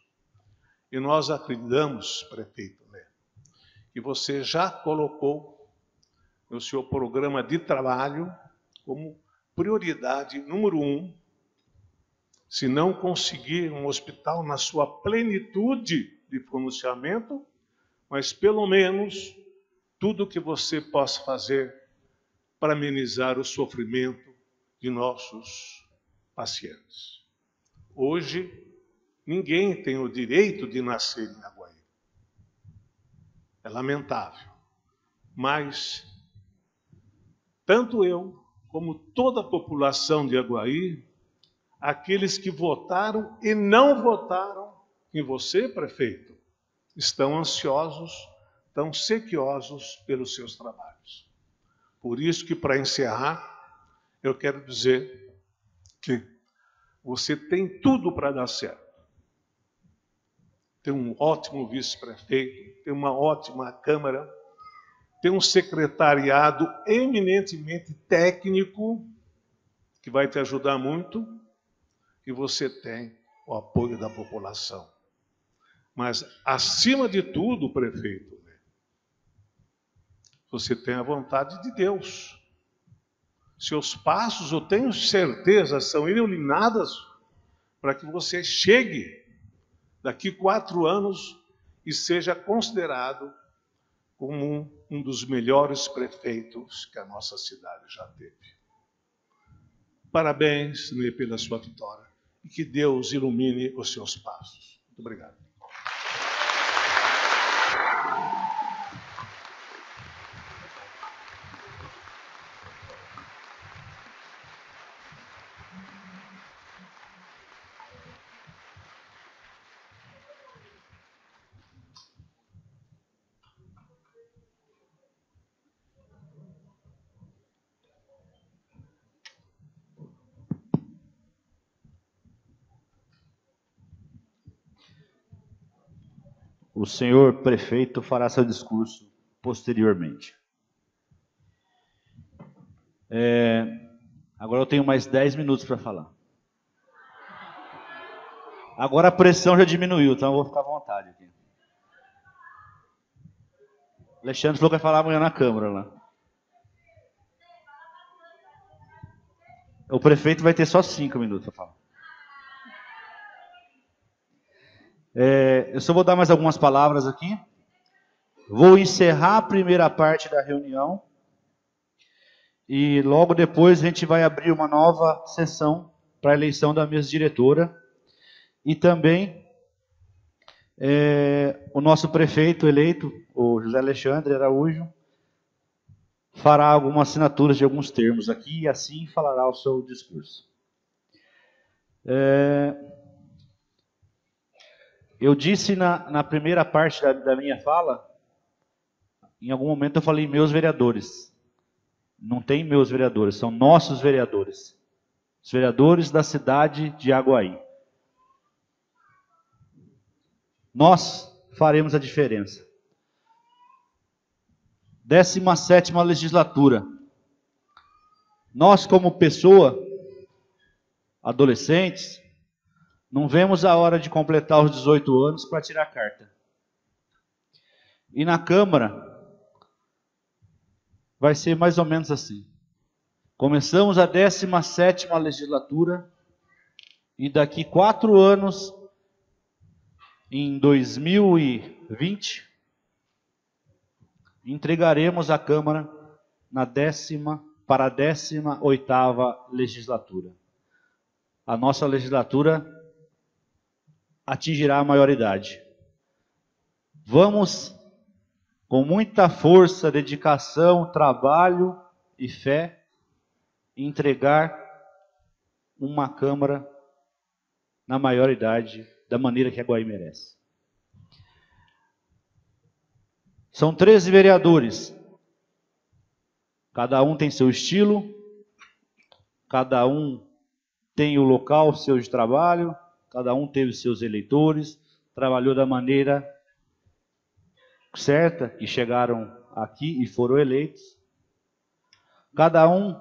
E nós acreditamos, prefeito Ney, que você já colocou no seu programa de trabalho como prioridade número 1, se não conseguir um hospital na sua plenitude de pronunciamento, mas pelo menos tudo que você possa fazer para amenizar o sofrimento de nossos pacientes. Hoje, ninguém tem o direito de nascer em Aguaí. É lamentável, mas tanto eu como toda a população de Aguaí, aqueles que votaram e não votaram em você, prefeito, estão ansiosos, estão sequiosos pelos seus trabalhos. Por isso que, para encerrar, eu quero dizer que você tem tudo para dar certo. Tem um ótimo vice-prefeito, tem uma ótima Câmara, tem um secretariado eminentemente técnico, que vai te ajudar muito, e você tem o apoio da população. Mas, acima de tudo, prefeito, você tem a vontade de Deus. Seus passos, eu tenho certeza, são iluminados para que você chegue daqui 4 anos e seja considerado como um dos melhores prefeitos que a nossa cidade já teve. Parabéns, Ney, pela sua vitória e que Deus ilumine os seus passos. Muito obrigado. O senhor prefeito fará seu discurso posteriormente. Agora eu tenho mais 10 minutos para falar. Agora a pressão já diminuiu, então eu vou ficar à vontade aqui. Alexandre falou que vai falar amanhã na Câmara lá. O prefeito vai ter só 5 minutos para falar. Eu só vou dar mais algumas palavras aqui. Vou encerrar a primeira parte da reunião e logo depois a gente vai abrir uma nova sessão para a eleição da mesa diretora e também o nosso prefeito eleito, o José Alexandre Araújo, fará algumas assinaturas de alguns termos aqui e assim falará o seu discurso. Eu disse na primeira parte da minha fala, em algum momento eu falei meus vereadores. Não tem meus vereadores, são nossos vereadores. Os vereadores da cidade de Aguaí. Nós faremos a diferença. 17ª legislatura. Nós, como pessoa, adolescentes, não vemos a hora de completar os 18 anos para tirar a carta. E na Câmara, vai ser mais ou menos assim. Começamos a 17ª legislatura e daqui 4 anos, em 2020, entregaremos a Câmara para a 18ª legislatura. A nossa legislatura atingirá a maioridade. Vamos, com muita força, dedicação, trabalho e fé, entregar uma Câmara na maioridade, da maneira que Aguaí merece. São 13 vereadores. Cada um tem seu estilo, cada um tem o local seu de trabalho, cada um teve seus eleitores, trabalhou da maneira certa e chegaram aqui e foram eleitos. Cada um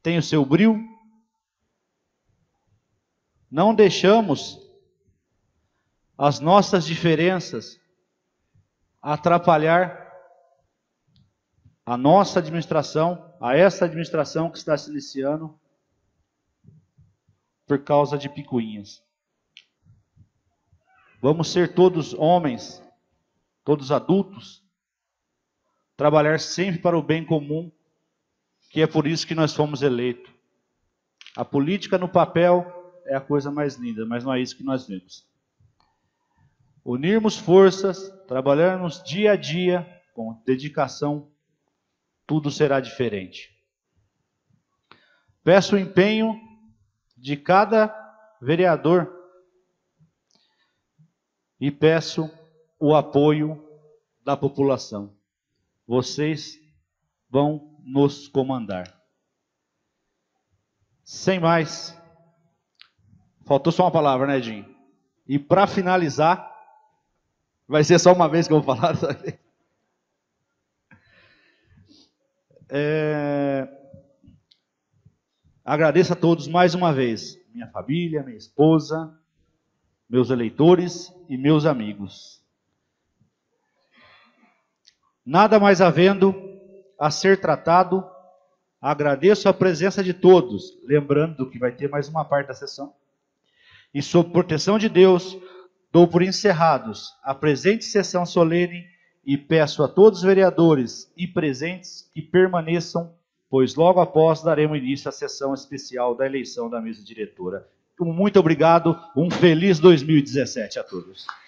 tem o seu brio. Não deixamos as nossas diferenças atrapalhar a nossa administração, a essa administração que está se iniciando, por causa de picuinhas. Vamos ser todos homens, todos adultos, trabalhar sempre para o bem comum que é por isso que nós fomos eleitos. A política no papel é a coisa mais linda, mas não é isso que nós vemos. Unirmos forças, trabalharmos dia a dia, com dedicação, tudo será diferente. Peço o empenho de cada vereador e peço o apoio da população. Vocês vão nos comandar. Sem mais, faltou só uma palavra, né, Edinho? E para finalizar, vai ser só uma vez que eu vou falar. Agradeço a todos mais uma vez, minha família, minha esposa, meus eleitores e meus amigos. Nada mais havendo a ser tratado, agradeço a presença de todos, lembrando que vai ter mais uma parte da sessão. E sob proteção de Deus, dou por encerrados a presente sessão solene e peço a todos os vereadores e presentes que permaneçam, pois logo após daremos início à sessão especial da eleição da mesa diretora. Muito obrigado, um feliz 2017 a todos.